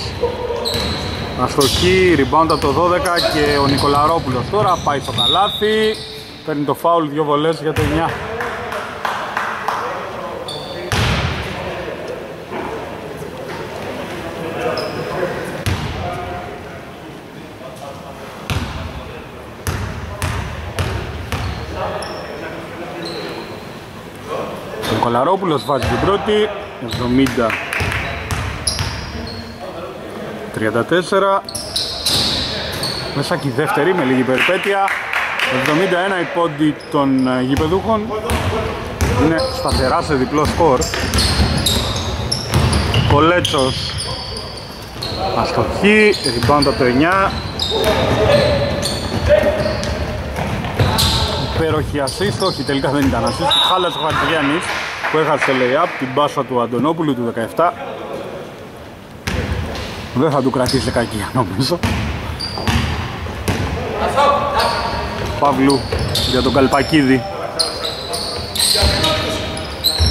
αστοχή, rebound από το δώδεκα και ο Νικολαρόπουλος τώρα πάει στο καλάθι, παίρνει το φάουλ, δύο βολές για το εννέα. Νικολαρόπουλος βάζει την πρώτη, τριάντα τέσσερα. Μεσάκη δεύτερη με λίγη περιπέτεια. εβδομήντα ένα η πόντι των γηπεδούχων. Είναι σταθερά σε διπλό σκορ. Κολέτσος αστοχή, rebound από το εννιά. Υπέροχη ασίστ, όχι τελικά δεν ήταν ασίστ. Χάλασε ο Χατζηγιάννης που έχασε το lay-up, την μπάσα του Αντωνόπουλου του δεκαεπτά. Δεν θα του κρατήσει κακία νομίζω. Παύλου για τον Καλπακίδη.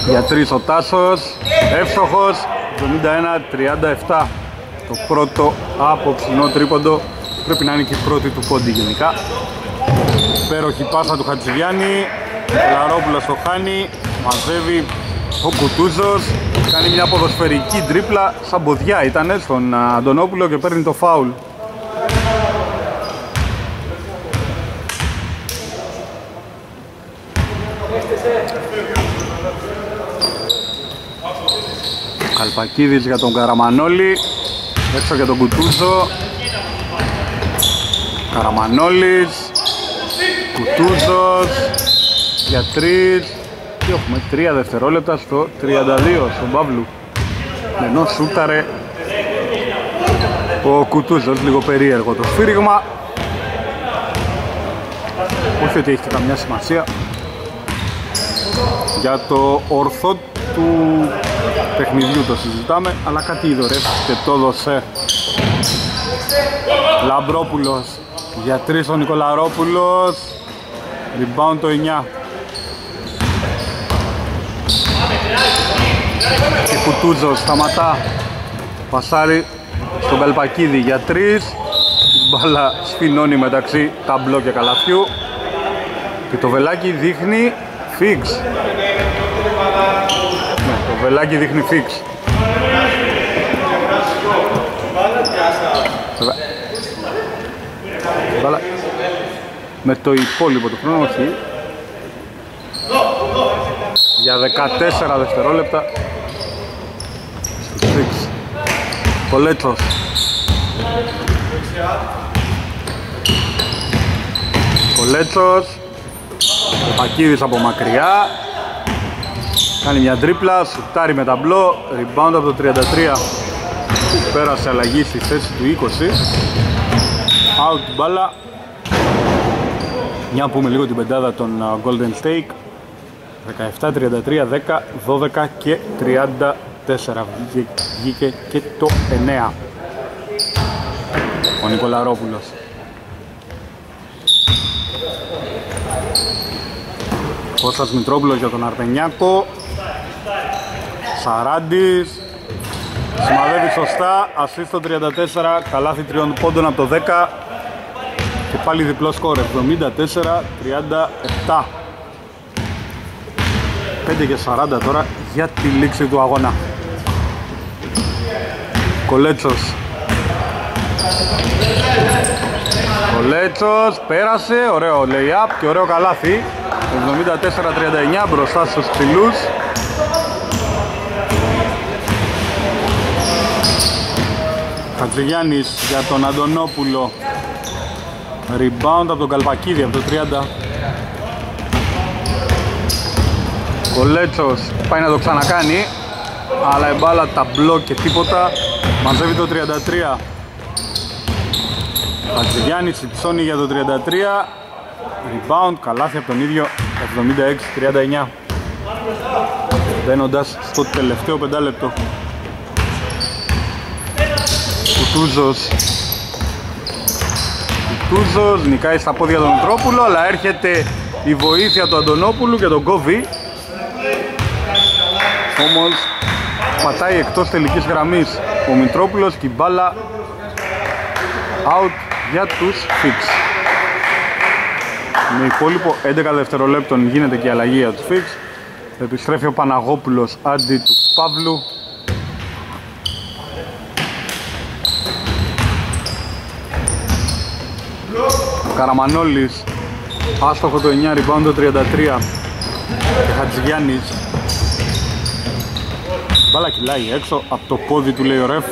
Για τρεις ο Τάσος, εύστοχος. Εβδομήντα ένα τριάντα επτά το πρώτο απόψινό τρίποντο, πρέπει να είναι και η πρώτη του πόντι γενικά. Υπέροχη πάσα του Χατζηγιάννη, Λαρόπουλος το χάνει, μαζεύει ο Κουτούζος, κάνει μια ποδοσφαιρική τρίπλα, σαν ποδιά ήτανε στον Αντωνόπουλο και παίρνει το φάουλ. Καλπακίδης για τον Καραμανόλη, έξω για τον Κουτούζο. Καραμανόλης, Κουτούζος για τρεις και έχουμε τρία δευτερόλεπτα στο τριάντα δύο στον Παύλου, ενώ σούταρε ο Κουτούζος. Λίγο περίεργο το σφύριγμα, όχι ότι έχει και καμιά σημασία για το ορθό του παιχνιδιού, το συζητάμε, αλλά κάτι είδωρες και το δώσε. Λαμπρόπουλος για τρεις ο Νικολαρόπουλος, rebound το εννιά. Και Κουτούζος σταματά, πασάρι στον Καλπακίδη για τρεις, μπάλα σφινώνει μεταξύ ταμπλό και καλαθιού και το βελάκι δείχνει φίξ. Το βελάκι δείχνει φίξ. Με το υπόλοιπο του χρόνου, όχι. Για δεκατέσσερα δευτερόλεπτα φίξ. Κολέτσος. Κολέτσος. Πακίδης από μακριά. Κάνει μια τρίπλα, σουτάρει με ταμπλό, rebound από το τριάντα τρία. Πέρασε αλλαγή στη θέση του είκοσι. Out μπάλα. Μια πούμε λίγο την πεντάδα των Golden State. Δεκαεπτά, τριάντα τρία, δέκα, δώδεκα και τριάντα τέσσερα. Βγήκε, βγήκε και το εννιά. Ο Νικολαρόπουλος. Κώστας Μητρόπουλος για τον Αρτενιάκο. Σαράντης σημαδεύει σωστά, ασίστο τριάντα τέσσερα, καλάθι τριών πόντων από το δέκα και πάλι διπλό σκορ, εβδομήντα τέσσερα τριάντα επτά. πέντε και σαράντα τώρα για τη λήξη του αγώνα. Κολέτσος. Κολέτσος πέρασε, ωραίο lay-up και ωραίο καλάθι. Εβδομήντα τέσσερα τριάντα εννιά μπροστά στους ψηλούς. Χατζηγιάννης για τον Αντωνόπουλο, rebound από τον Καλπακίδη από το τριάντα. Κολέτσος πάει να το ξανακάνει, αλλά η μπάλα ταμπλό και τίποτα, μαζεύει το τριάντα τρία. Χατζηγιάννης ψώνει για το τριάντα τρία, rebound, καλάθι από τον ίδιο, εβδομήντα έξι τριάντα εννιά, μπαίνοντας στο τελευταίο πεντάλεπτο. Κουτούζος. Κουτούζος νικάει στα πόδια τον Μητρόπουλο, αλλά έρχεται η βοήθεια του Αντωνόπουλου και τον κόβει. Όμως πατάει εκτός τελικής γραμμής ο Μητρόπουλος και η μπάλα out για τους Fix. Με υπόλοιπο έντεκα δευτερολέπτων γίνεται και η αλλαγή για τους Fix. Επιστρέφει ο Παναγόπουλος αντί του Παύλου. Καραμανόλης, άστοχο το εννιά, rebound το τριάντα τρία. Και Χατζηγιάννης. Μπάλα κυλάει έξω από το πόδι του, λέει ο ρεφ,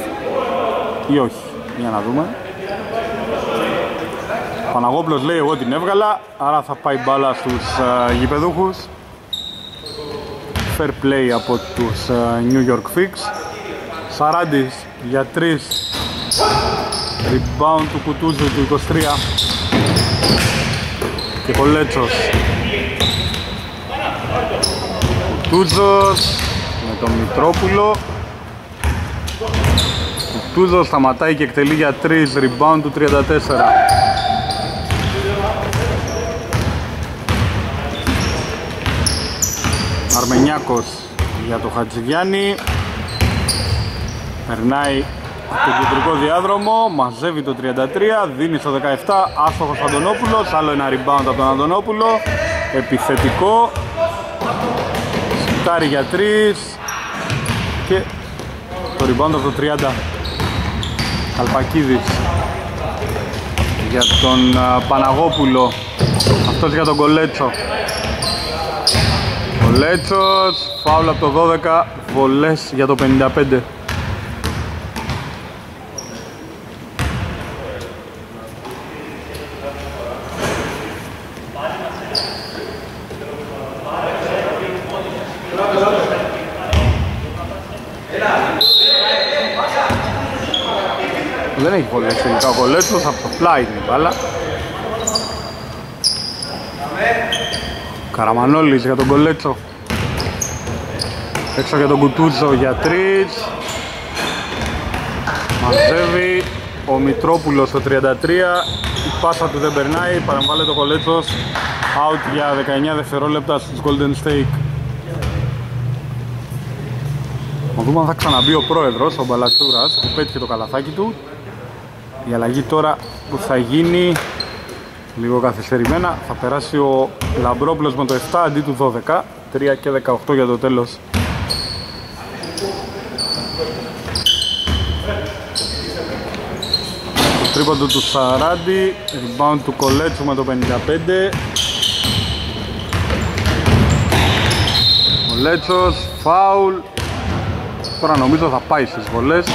ή όχι. Για να δούμε. Ο Παναγόπλος λέει εγώ την έβγαλα, άρα θα πάει μπάλα στους uh, γηπεδούχους. Fair play από τους uh, New York Fix. Σαράντης για τρία. Rebound του Κουτούζου του είκοσι τρία. Και Κολέτσος. Κουτούζος με τον Μητρόπουλο. Κουτούζος σταματάει και εκτελεί για τρία. Rebound του τριάντα τέσσερα. Αρμενιάκος για το Χατζηγιάννη. Περνάει στο κεντρικό διάδρομο, μαζεύει το τριάντα τρία, δίνει στο δεκαεπτά, άστοχος Αντωνόπουλος, άλλο ένα rebound από τον Αντωνόπουλο, επιθετικό, σουτάρει για τρία και το rebound από το τριάντα. Αλπακίδης για τον Παναγόπουλο, αυτός για τον Κολέτσο. Κολέτσος, φάουλ από το δώδεκα, βολές για το πενήντα πέντε. Δεν έχει πολλές τελικά ο Κολέτσος, από το πλάι την μπάλα. Καραμανόλης για τον Κολέτσο. Έξω για τον Κουτούζο για τρεις. Μαζεύει ο Μητρόπουλος στο τριάντα τρία. Η πάσα του δεν περνάει, παραμβάλλεται ο Κολέτσος. Out για δεκαεννιά δευτερόλεπτα στους Golden State. Θα δούμε αν θα ξαναμπεί ο πρόεδρος, ο Μπαλατσούρας, που πέτυχε το καλαθάκι του. Η αλλαγή τώρα που θα γίνει λίγο καθυστερημένα, θα περάσει ο Λαμπρόπλος με το επτά αντί του δώδεκα, τρία και δεκαοκτώ για το τέλος. Το τρίποντο του Σαράντη, rebound του Κολέτσου με το πενήντα πέντε. Κολέτσος, φάουλ. Τώρα νομίζω θα πάει στις βολές.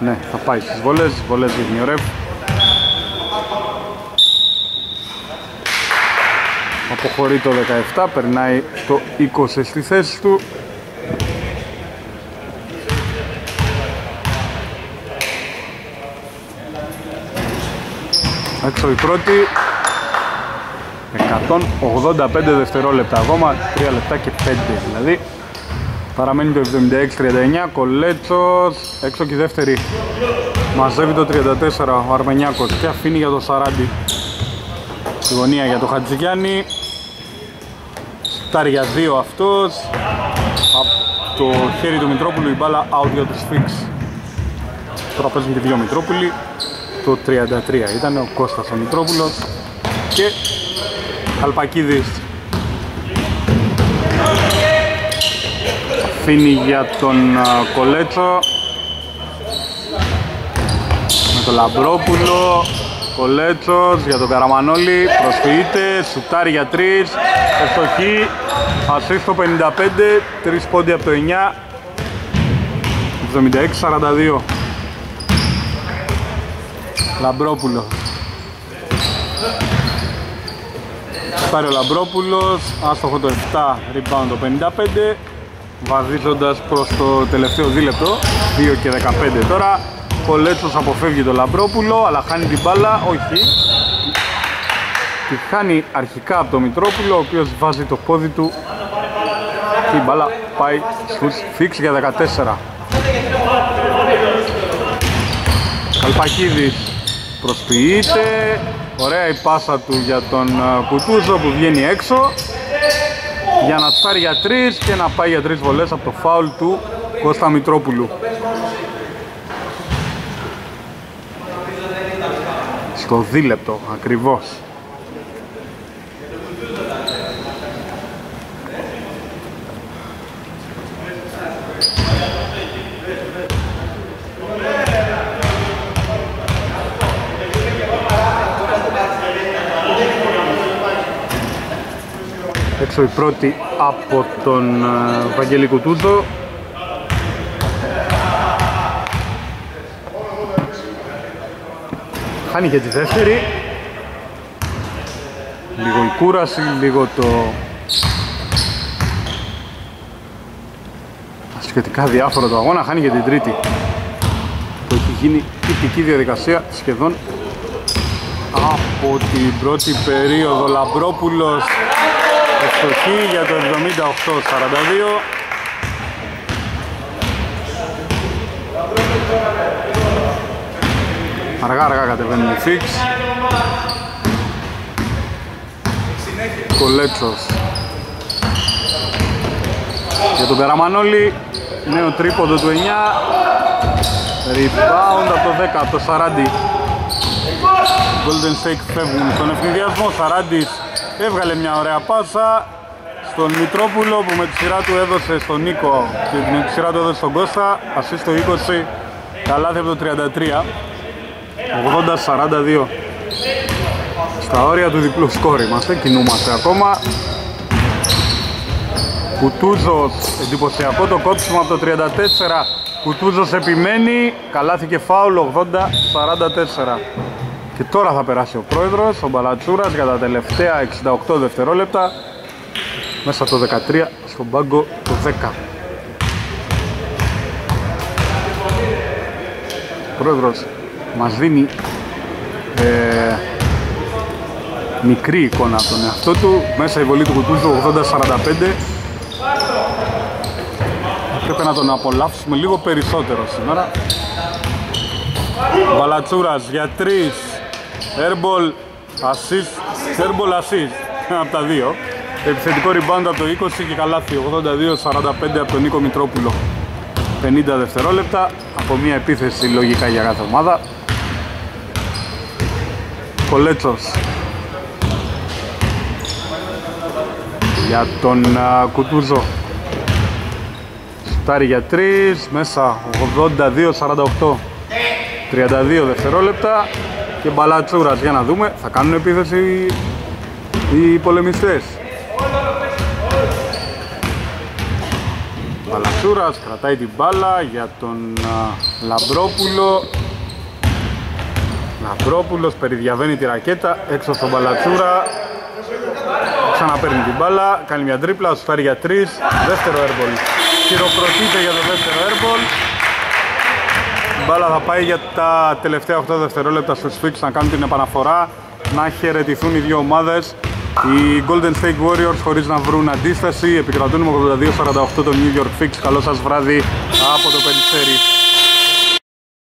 Ναι, θα πάει στις βολές, βολές για την Ιωρεύ. Αποχωρεί το δεκαεπτά, περνάει το είκοσι στη θέση του. Έξω η πρώτη. εκατόν ογδόντα πέντε δευτερόλεπτα ακόμα, τρία λεπτά και πέντε δηλαδή. Παραμένει το εβδομήντα έξι τριάντα εννιά, Κολέτσος, έξω και η δεύτερη. Μαζεύει το τριάντα τέσσερα ο Αρμενιάκος και αφήνει για το Σαράντη. Στη γωνία για το Χατζηγιάννη. Στάρει για δύο αυτός. Από το χέρι του Μητρόπουλου η μπάλα out για τους Φίξ. Τώρα παίζουν και δύο Μητρόπουλοι. Το τριάντα τρία ήταν ο Κώστας ο Μητρόπουλος. Και Αλπακίδης. Αφήνει για τον Κολέτσο. Με τον Λαμπρόπουλο. Κολέτσος για τον Καραμανόλη. Προσφυγείται. Σουτάρει για τρία. Ευστοχή. Ασίστ το πενήντα πέντε. Τρεις πόντια από το εννιά. εβδομήντα έξι σαράντα δύο. Λαμπρόπουλο. Σουτάρει ο Λαμπρόπουλος. Άστοχο το επτά. Rebound το πενήντα πέντε. Βαδίζοντας προς το τελευταίο δίλεπτο, δύο και δεκαπέντε τώρα. Κολέτσος αποφεύγει τον Λαμπρόπουλο, αλλά χάνει την μπάλα, όχι. Τη χάνει αρχικά από τον Μητρόπουλο, ο οποίος βάζει το πόδι του και η μπάλα πάει στους Φίξ για δεκατέσσερα. Καλπακίδης προσποιείται. Ωραία η πάσα του για τον Κουτούζο που βγαίνει έξω. Για να στάρει για τρεις και να πάει για τρεις βολές από το φάουλ του Κώστα Μητρόπουλου. Στο δίλεπτο ακριβώς. Έξω η πρώτη από τον Βαγγέλη Κουτούζο. χάνει και τη δεύτερη. Λίγο η κούραση, λίγο το... ασχετικά διάφορο το αγώνα, χάνει και την τρίτη. Το έχει γίνει τυπική διαδικασία σχεδόν από την πρώτη περίοδο. Λαμπρόπουλος, ευστοχή για το εβδομήντα οκτώ σαράντα δύο. Αργά αργά κατεβαίνουν οι Fix. Κολέτσος για τον Καραμανόλη, νέο τρίποντο του εννιά. Rebound από το δέκα, από το Σαράντι. Golden State φεύγουν στον ευνηδιασμό. Σαράντις έβγαλε μια ωραία πάσα στον Μητρόπουλο που με τη σειρά του έδωσε στον Νίκο και με τη σειρά του έδωσε στον Κώστα. Ασίστ το είκοσι, καλάθι από το τριάντα τρία. ογδόντα σαράντα δύο. Στα όρια του διπλού σκόρ είμαστε, κινούμαστε ακόμα. Κουτούζος, εντυπωσιακό το κόψιμο από το τριάντα τέσσερα. Κουτούζος επιμένει, καλάθι και φάουλ, ογδόντα σαράντα τέσσερα. Και τώρα θα περάσει ο πρόεδρος, ο Μπαλατσούρας, για τα τελευταία εξήντα οκτώ δευτερόλεπτα. Μέσα το δεκατρία, στον πάγκο το δέκα. Ο πρόεδρος μας δίνει ε, μικρή εικόνα από τον εαυτό του. Μέσα η βολή του Κουτούζου, ογδόντα σαράντα πέντε. Πρέπει να τον απολαύσουμε λίγο περισσότερο σήμερα. Μπαλατσούρας για τρεις. Airball assist, airball assist από τα δύο. Επιθετικό rebound από το είκοσι και καλάθι ογδόντα δύο σαράντα πέντε από τον Νίκο Μητρόπουλο. πενήντα δευτερόλεπτα από μια επίθεση λογικά για κάθε ομάδα. Κολέτσος για τον uh, Κουτούζο. Σουτάρι για τρία, μέσα ογδόντα δύο σαράντα οκτώ. τριάντα δύο δευτερόλεπτα. Και Μπαλατσούρας, για να δούμε, θα κάνουν επίθεση οι πολεμιστές. Μπαλατσούρας κρατάει την μπάλα για τον Λαμπρόπουλο. Λαμπρόπουλος περιδιαβαίνει τη ρακέτα έξω στον Μπαλατσούρα. Ξαναπαίρνει την μπάλα, κάνει μια τρίπλα, σουτάρει για τρία, δεύτερο airball. Χειροκροτείται για το δεύτερο airball. Η μπάλα θα πάει για τα τελευταία οκτώ δευτερόλεπτα στους Fix να κάνουν την επαναφορά, να χαιρετηθούν οι δύο ομάδες. Οι Golden State Warriors χωρίς να βρουν αντίσταση επικρατούν με ογδόντα δύο σαράντα οκτώ το New York Fix. Καλό σας βράδυ από το Περιστέρι.